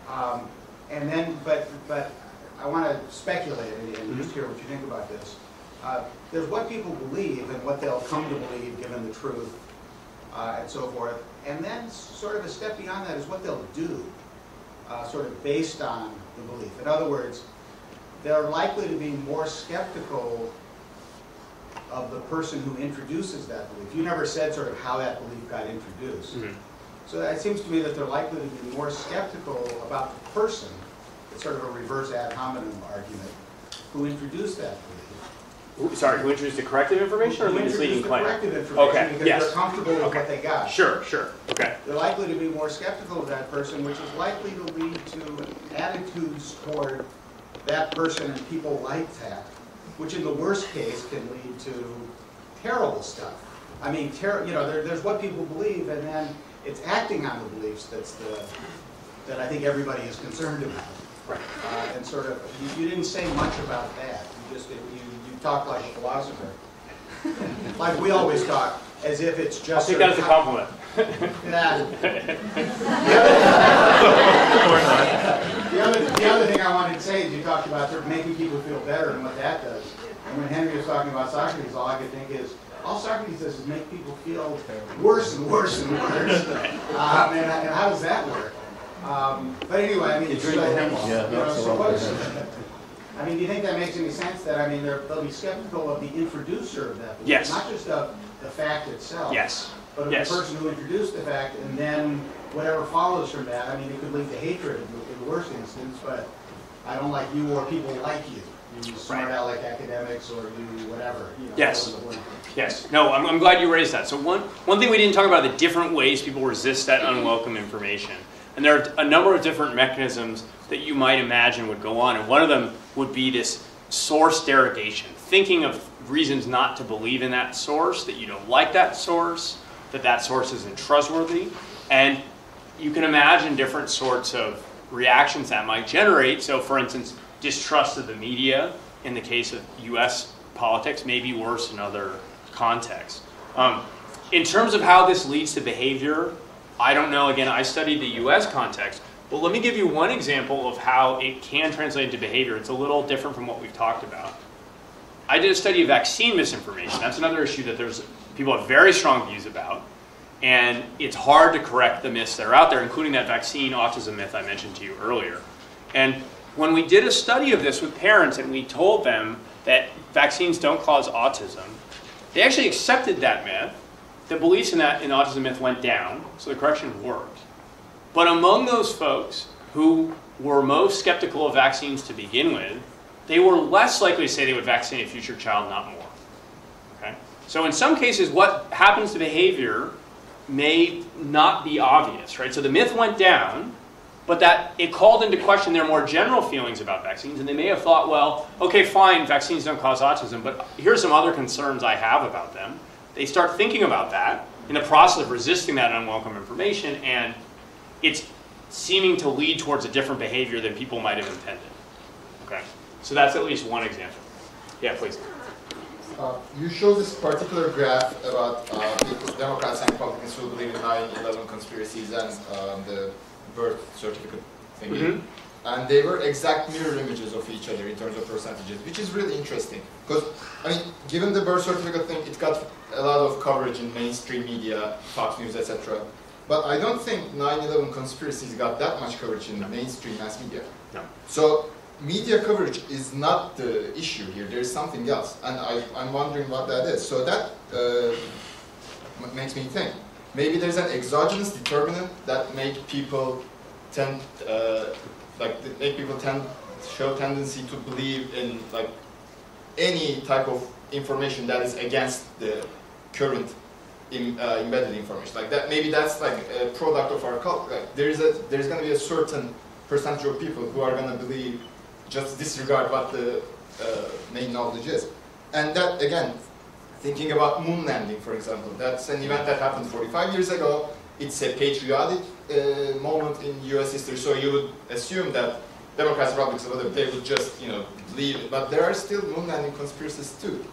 um, and then, but, but I want to speculate and, and just hear what you think about this. Uh, there's what people believe and what they'll come to believe given the truth, uh, and so forth. And then, sort of a step beyond that is what they'll do, uh, sort of based on the belief. In other words, they're likely to be more skeptical of the person who introduces that belief. You never said sort of how that belief got introduced. Mm-hmm. So it seems to me that they're likely to be more skeptical about the person. It's sort of a reverse ad hominem argument. Who introduced that belief? Ooh, sorry, who introduced the corrective information or the misleading claim? Corrective information, okay. Because yes. They're comfortable with okay. What they got. Sure, sure. Okay. They're likely to be more skeptical of that person, which is likely to lead to attitudes toward that person and people like that, which in the worst case can lead to terrible stuff. I mean, ter you know, there, there's what people believe, and then it's acting on the beliefs that's the, that I think everybody is concerned about. Right. Uh, and sort of, you, you didn't say much about that. You just, you, you talked like a philosopher. Like we always talk, as if it's just... I think that's a compliment. Nah. the, other, the other thing I wanted to say is you talked about sort of making people feel better and what that does. And when Henry was talking about Socrates, all I could think is, all Socrates does is make people feel worse and worse and worse. um, and, and how does that work? Um, but anyway, I mean, it's really like, yeah, you know, so what is, I mean, do you think that makes any sense? That I mean, they'll be skeptical of the introducer of that belief, yes. Not just of the fact itself, yes, but of yes. The person who introduced the fact, and then whatever follows from that. I mean, it could lead to hatred in the worst instance, but I don't like you or people like you. you smart aleck academics, or you whatever. You know, yes. Yes. No, I'm, I'm glad you raised that. So one, one thing we didn't talk about, the different ways people resist that unwelcome information. And there are a number of different mechanisms that you might imagine would go on. And one of them would be this source derogation, thinking of reasons not to believe in that source, that you don't like that source, that that source isn't trustworthy. And you can imagine different sorts of reactions that might generate. So for instance, distrust of the media in the case of U S politics, may be worse in other contexts. Um, in terms of how this leads to behavior, I don't know. Again, I studied the U S context, but let me give you one example of how it can translate into behavior. It's a little different from what we've talked about. I did a study of vaccine misinformation. That's another issue that there's people have very strong views about, and it's hard to correct the myths that are out there, including that vaccine autism myth I mentioned to you earlier. And when we did a study of this with parents and we told them that vaccines don't cause autism, they actually accepted that myth. The beliefs in that in autism myth went down, so the correction worked. But among those folks who were most skeptical of vaccines to begin with, they were less likely to say they would vaccinate a future child, not more. Okay? So in some cases, what happens to behavior may not be obvious, right? So the myth went down, but that it called into question their more general feelings about vaccines, and they may have thought, well, okay, fine, vaccines don't cause autism, but here's some other concerns I have about them. They start thinking about that in the process of resisting that unwelcome information, and it's seeming to lead towards a different behavior than people might have intended. Okay, so that's at least one example. Yeah, please. Uh, you show this particular graph about uh, people, Democrats and Republicans who believe in nine eleven conspiracies and um, the birth certificate thingy. Mm-hmm. And they were exact mirror images of each other in terms of percentages, which is really interesting. Because, I mean, given the birth certificate thing, it got a lot of coverage in mainstream media, Fox News, et cetera. But I don't think nine eleven conspiracies got that much coverage in no. mainstream mass media. No. So media coverage is not the issue here. There is something else. And I, I'm wondering what that is. So that uh, makes me think. Maybe there's an exogenous determinant that make people tend, uh, like, make people tend, show tendency to believe in like any type of information that is against the current im, uh, embedded information. Like that, maybe that's like a product of our culture. Like there's a there's going to be a certain percentage of people who are going to believe just disregard what the uh, main knowledge is, and that again. Thinking about moon landing, for example, that's an event that happened forty-five years ago. It's a patriotic uh, moment in U S history, so you would assume that Democrats, Republicans, whatever, they would just, you know, leave it. But there are still moon landing conspiracies too.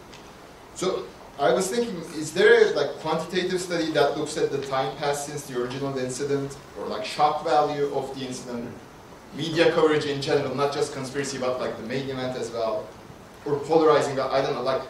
So I was thinking, is there a like quantitative study that looks at the time passed since the original incident, or like shock value of the incident, media coverage in general, not just conspiracy, but like the main event as well, or polarizing that? I don't know, like.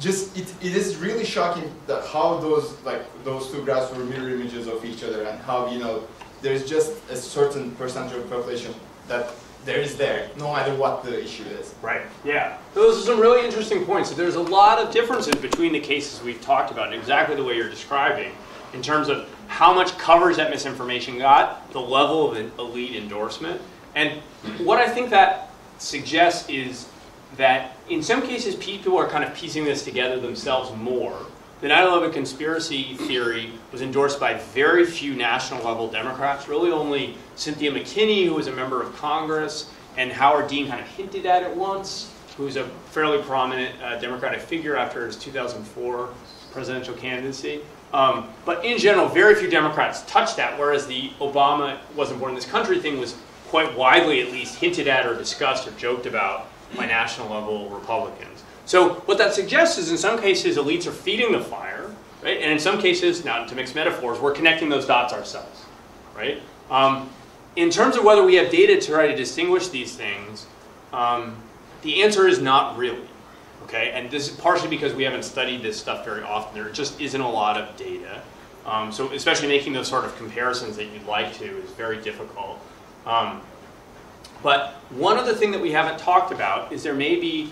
Just it, it is really shocking that how those like those two graphs were mirror images of each other, and how you know there's just a certain percentage of the population that there is there no matter what the issue is. Right. Yeah. Those are some really interesting points. So there's a lot of differences between the cases we've talked about, and exactly the way you're describing in terms of how much coverage that misinformation got, the level of an elite endorsement, and what I think that suggests is that in some cases people are kind of piecing this together themselves more. The nine eleven conspiracy theory was endorsed by very few national level Democrats, really only Cynthia McKinney, who was a member of Congress, and Howard Dean kind of hinted at it once, who's a fairly prominent uh, Democratic figure after his two thousand four presidential candidacy. Um, but in general, very few Democrats touched that, whereas the Obama wasn't born in this country thing was quite widely at least hinted at or discussed or joked about by national level Republicans. So what that suggests is in some cases elites are feeding the fire, right? And in some cases, not to mix metaphors, we're connecting those dots ourselves, right? Um, in terms of whether we have data to try to distinguish these things, um, the answer is not really, okay? And this is partially because we haven't studied this stuff very often. There just isn't a lot of data. Um, so especially making those sort of comparisons that you'd like to is very difficult. Um, But one other thing that we haven't talked about is there may be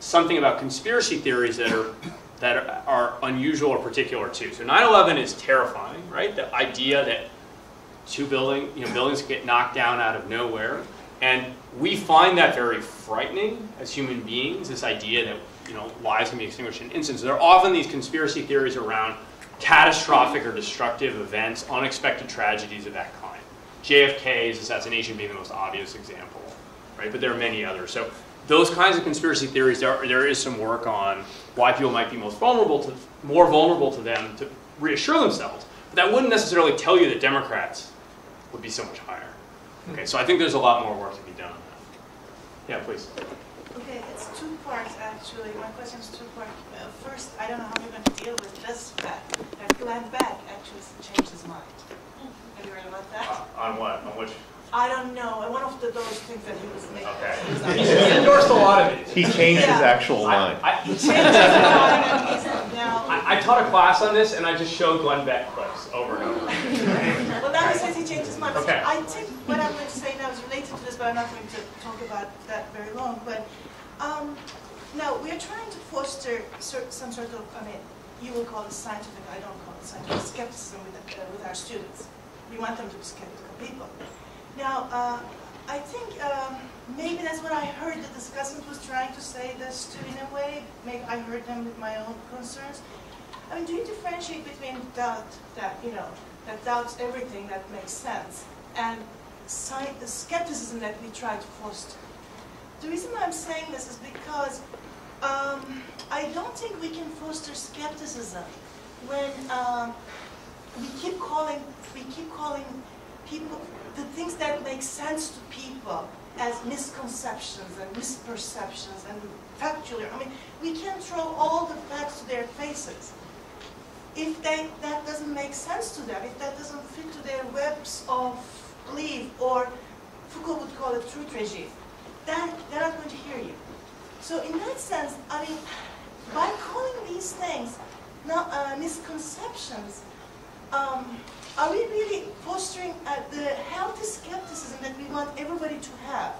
something about conspiracy theories that are, that are unusual or particular too. So nine eleven is terrifying, right? The idea that two building, you know, buildings get knocked down out of nowhere. And we find that very frightening as human beings, this idea that, you know, lives can be extinguished in an instant. So there are often these conspiracy theories around catastrophic or destructive events, unexpected tragedies of that kind. J F K's assassination being the most obvious example, right? But there are many others. So those kinds of conspiracy theories, there, are, there is some work on why people might be most vulnerable to, more vulnerable to them to reassure themselves. But that wouldn't necessarily tell you that Democrats would be so much higher. Okay, so I think there's a lot more work to be done on that. Yeah, please. Okay, it's two parts, actually. My question is two parts. Uh, first, I don't know how we're going to deal with this fact that Glenn Beck actually changed his mind. Have you heard about that? Uh, on what? On which? I don't know. One of the, those things that he was making. Okay. He, he endorsed a lot of it. He changed yeah. his actual line. I, I, he changed his line and he said now. I, I taught a class on this and I just showed Glenn Beck clips over and over. Well, now he says he changed his mind. Okay. So I think what I'm going to say now is related to this, but I'm not going to talk about that very long. But um, now we're trying to foster some sort of, I mean, you will call it scientific, I don't call it scientific, skepticism with, uh, with our students. We want them to be skeptical people. Now, uh, I think um, maybe that's what I heard the discussant was trying to say this too, in a way. Maybe I heard them with my own concerns. I mean, do you differentiate between doubt that, you know, that doubts everything that makes sense and the skepticism that we try to foster? The reason I'm saying this is because um, I don't think we can foster skepticism when um, we keep calling, we keep calling people, the things that make sense to people as misconceptions and misperceptions and factually, I mean, we can throw all the facts to their faces. If they, that doesn't make sense to them, if that doesn't fit to their webs of belief, or Foucault would call it truth regime, then they're not going to hear you. So in that sense, I mean, by calling these things not, uh, misconceptions, um, are we really fostering uh, the healthy skepticism that we want everybody to have?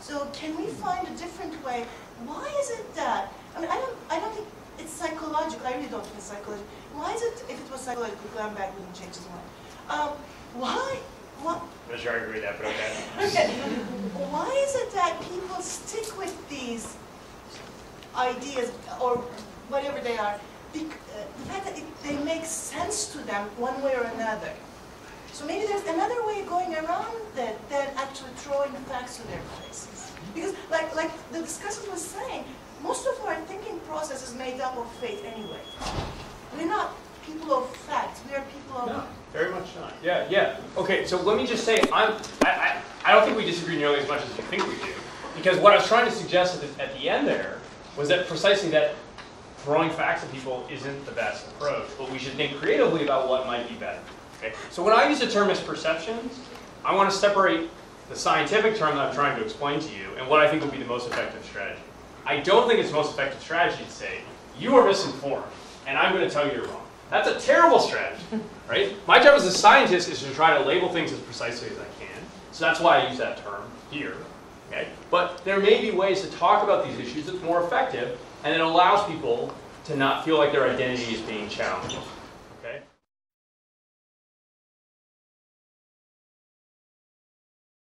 So can we find a different way? Why is it that, I mean, I don't, I don't think it's psychological, I really don't think it's psychological. Why is it, if it was psychological, Glenn Beck wouldn't change his mind? Um, why, what? I'm not sure I agree with that, but okay. Okay. Why is it that people stick with these ideas, or whatever they are, the fact that it, they make sense to them one way or another? So maybe there's another way of going around that than actually throwing facts to their faces. Because like, like the discussant was saying, most of our thinking process is made up of faith anyway. We're not people of fact, we are people of... No, very much not. Yeah, yeah. Okay, so let me just say, I'm, I, I, I don't think we disagree nearly as much as you think we do. Because what I was trying to suggest at the, at the end there was that precisely that throwing facts at people isn't the best approach, but we should think creatively about what might be better. Okay? So when I use the term misperceptions, I want to separate the scientific term that I'm trying to explain to you and what I think would be the most effective strategy. I don't think it's the most effective strategy to say, you are misinformed, and I'm going to tell you you're wrong. That's a terrible strategy, right? My job as a scientist is to try to label things as precisely as I can, so that's why I use that term here. Okay? But there may be ways to talk about these issues that's more effective, and it allows people to not feel like their identity is being challenged.